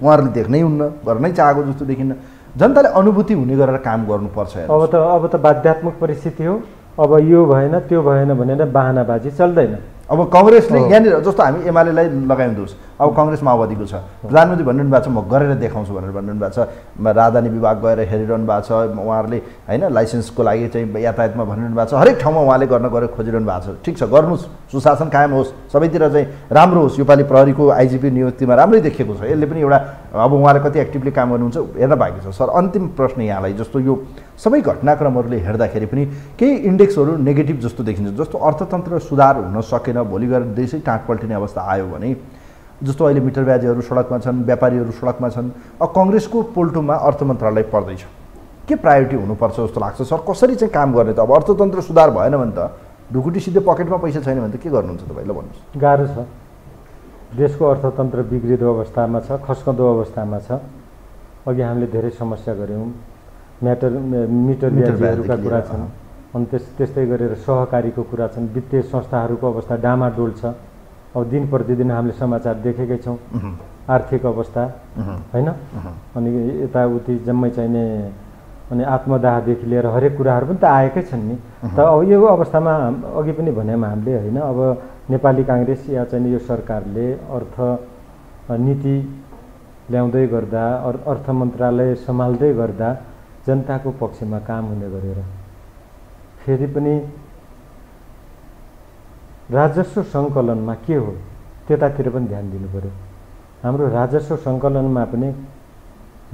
देखिन्छ। हेर्नुहोस् उहाँहरूले देख्नै हुन्न, गर्नै चाहेको जस्तो देखिन्न, जनताले अनुभूति हुने गरेर काम गर्नुपर्छ। अब त बाध्यात्मक परिस्थिति हो, अब यो भएन त्यो भएन भनेर बहानाबाजी चल्दैन। अब कङ्ग्रेसले यहाँनिर जस्तो हामी एमालेलाई लगाइदिनुहोस्, अब कङ्ग्रेस माओवादीको छ, प्रधानमन्त्री भनिरहनु भएको छ म गरेर देखाउँछु भनेर भनिरहनु भएको छ, राजधानी विभाग गएर हेरिरहनु भएको छ उहाँहरूले होइन, लाइसेन्सको लागि चाहिँ यातायातमा भनिरहनु भएको छ, हरेक ठाउँमा उहाँले गरेर खोजिरहनु भएको छ। ठिक छ, गर्नुहोस्, सुशासन कायम होस्, सबैतिर चाहिँ राम्रो होस्, योपालि प्रहरीको आइजिपी नियुक्तिमा राम्रै देखिएको छ, यसले पनि एउटा अब उहाँले कति एक्टिभली काम गर्नुहुन्छ हेर्न बाँकी छ। सर अन्तिम प्रश्न यहाँलाई, जस्तो यो सबै घटनाक्रमहरूले हेर्दाखेरि पनि केही इन्डेक्सहरू नेगेटिभ जस्तो देखिन्छ, जस्तो अर्थतन्त्र सुधार हुन सकेन, भोलि गएर देशै टाँट पल्टिने अवस्था आयो भने, जस्तो अहिले मिटर ब्याजीहरू सडकमा छन्, व्यापारीहरू सडकमा छन्, अब कङ्ग्रेसको पोल्टोमा अर्थ मन्त्रालय पर्दैछ, के प्रायोरिटी हुनुपर्छ जस्तो लाग्छ सर? कसरी चाहिँ काम गर्ने त? अब अर्थतन्त्र सुधार भएन भने त ढुकुटी सिधै पकेटमा पैसा छैन भने त के गर्नुहुन्छ तपाईँ, ल भन्नुहोस्? गाह्रो छ, देशको अर्थतन्त्र बिग्रिदो अवस्थामा छ, खस्कँदो अवस्थामा छ, अघि हामीले धेरै समस्या गऱ्यौँ, मिटर ब्याजहरुका कुरा छन्, अनि त्यस्तै गरेर सहकारीको कुरा छन्, वित्तीय संस्थाहरुको अवस्था डामाडोल छ। अब दिन प्रतिदिन हामीले समाचार देखेकै छौं, आर्थिक अवस्था हैन, अनि यताउति जम्मै चाहिने अनि आत्मदाहदेखि लिएर हरेक कुराहरु पनि त आएकै छन् नि। त अब यो अवस्थामा अघि पनि भनेमा हामीले हैन, अब नेपाली कांग्रेस या चाहिँ यो सरकारले अर्थ नीति ल्याउँदै गर्दा अर्थ मन्त्रालय सम्हाल्दै गर्दा जनताको पक्षमा काम हुने गरेर फेरि पनि राजस्व संकलनमा के हो त्यतातिर पनि ध्यान दिनु पर्यो। हाम्रो राजस्व संकलनमा पनि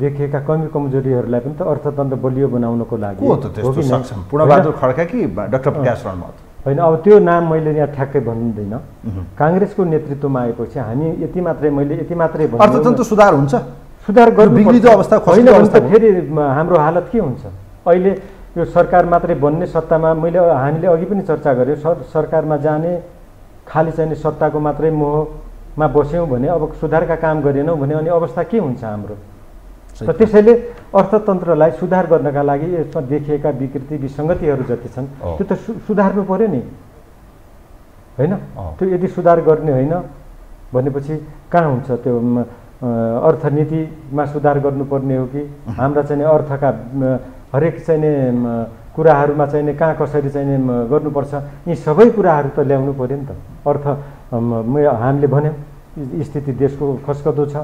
देखिएका कमी कमजोरीहरूलाई पनि त अर्थतन्त्र बलियो बनाउनको लागि हो कि सक्षम पुष्पबहादुर खड्का कि डाक्टर प्रकाश रणमत हैन। अब त्यो नाम मैले यहाँ ठ्याक्कै भन्दिन। कांग्रेसको नेतृत्वमा आएपछि हामी यति मात्रै मैले यति मात्रै भन्नु अर्थतन्त्र सुधार हुन्छ, सुधार गर्नु बिग्रिदो अवस्था खस्ने अवस्था फेरि हाम्रो हालत के हुन्छ? अहिले यो सरकार मात्रै बन्ने सत्तामा मैले हामीले अघि पनि चर्चा गर्यो, सरकारमा जाने खाली चाहिने सत्ताको मात्रै मोहमा बस्यौं भने अब सुधारका काम गरेनौं भने अनि अवस्था के हुन्छ हाम्रो? र त्यसैले अर्थतन्त्रलाई सुधार गर्नका लागि यसमा देखिएका विकृति विसंगतिहरु जति छन् त्यो त सुधार्नु पर्यो नि हैन। त्यो यदि सुधार गर्ने हैन भनेपछि कहाँ हुन्छ? त्यो अर्थनीतिमा सुधार गर्नुपर्ने हो कि हाम्रा चाहिँ अर्थका हरेक चाहिने कुराहरुमा चाहिने कहाँ कसरी चाहिने गर्नुपर्छ यी सबै कुराहरु त ल्याउनु पर्यो नि त। अर्थ हामीले भन्यौ स्थिति देशको खस्कदो छ।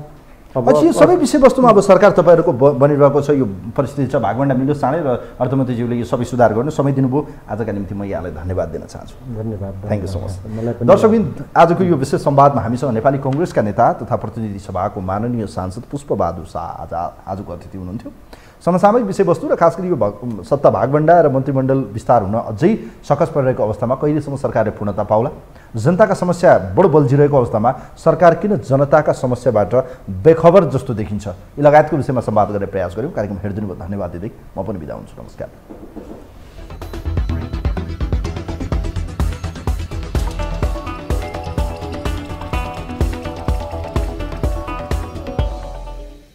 अब यो सबै विषयवस्तुमा अब सरकार तपाईहरुको बनिरहेको छ, यो परिस्थिति छ, भागबन्डा मिल्यो चाँडै र अर्थमन्त्रीज्यूले यो सबै सुधार गर्नु समय दिनुभयो। आजका निम्ति म यहाँलाई धन्यवाद दिन चाहन्छु। धन्यवाद, थ्यांक यू सो मच। दर्शकबिन आजको यो विशेष संवादमा हामीसँग नेपाली कांग्रेसका नेता तथा प्रतिनिधि सभाको माननीय सांसद पुष्पबहादुर शाह आजको अतिथि हुनुहुन्थ्यो। समसामयिक विषयवस्तु र खास गरी यो सत्ता भागबन्डा र मन्त्रीमण्डल विस्तार हुन अझै सकस परिरहेको अवस्थामा कहिलेसम्म सरकारले पूर्णता पाउला? जनताका समस्या बढ बल्झिरहेको अवस्थामा सरकार किन जनताका समस्याबाट बेखबर जस्तो देखिन्छ? यी लगायतको विषयमा संवाद गर्ने प्रयास गर्यौँ। कार्यक्रम हेरिदिनु भयो, धन्यवाद दिँदै म पनि बिदा हुन्छु। नमस्कार।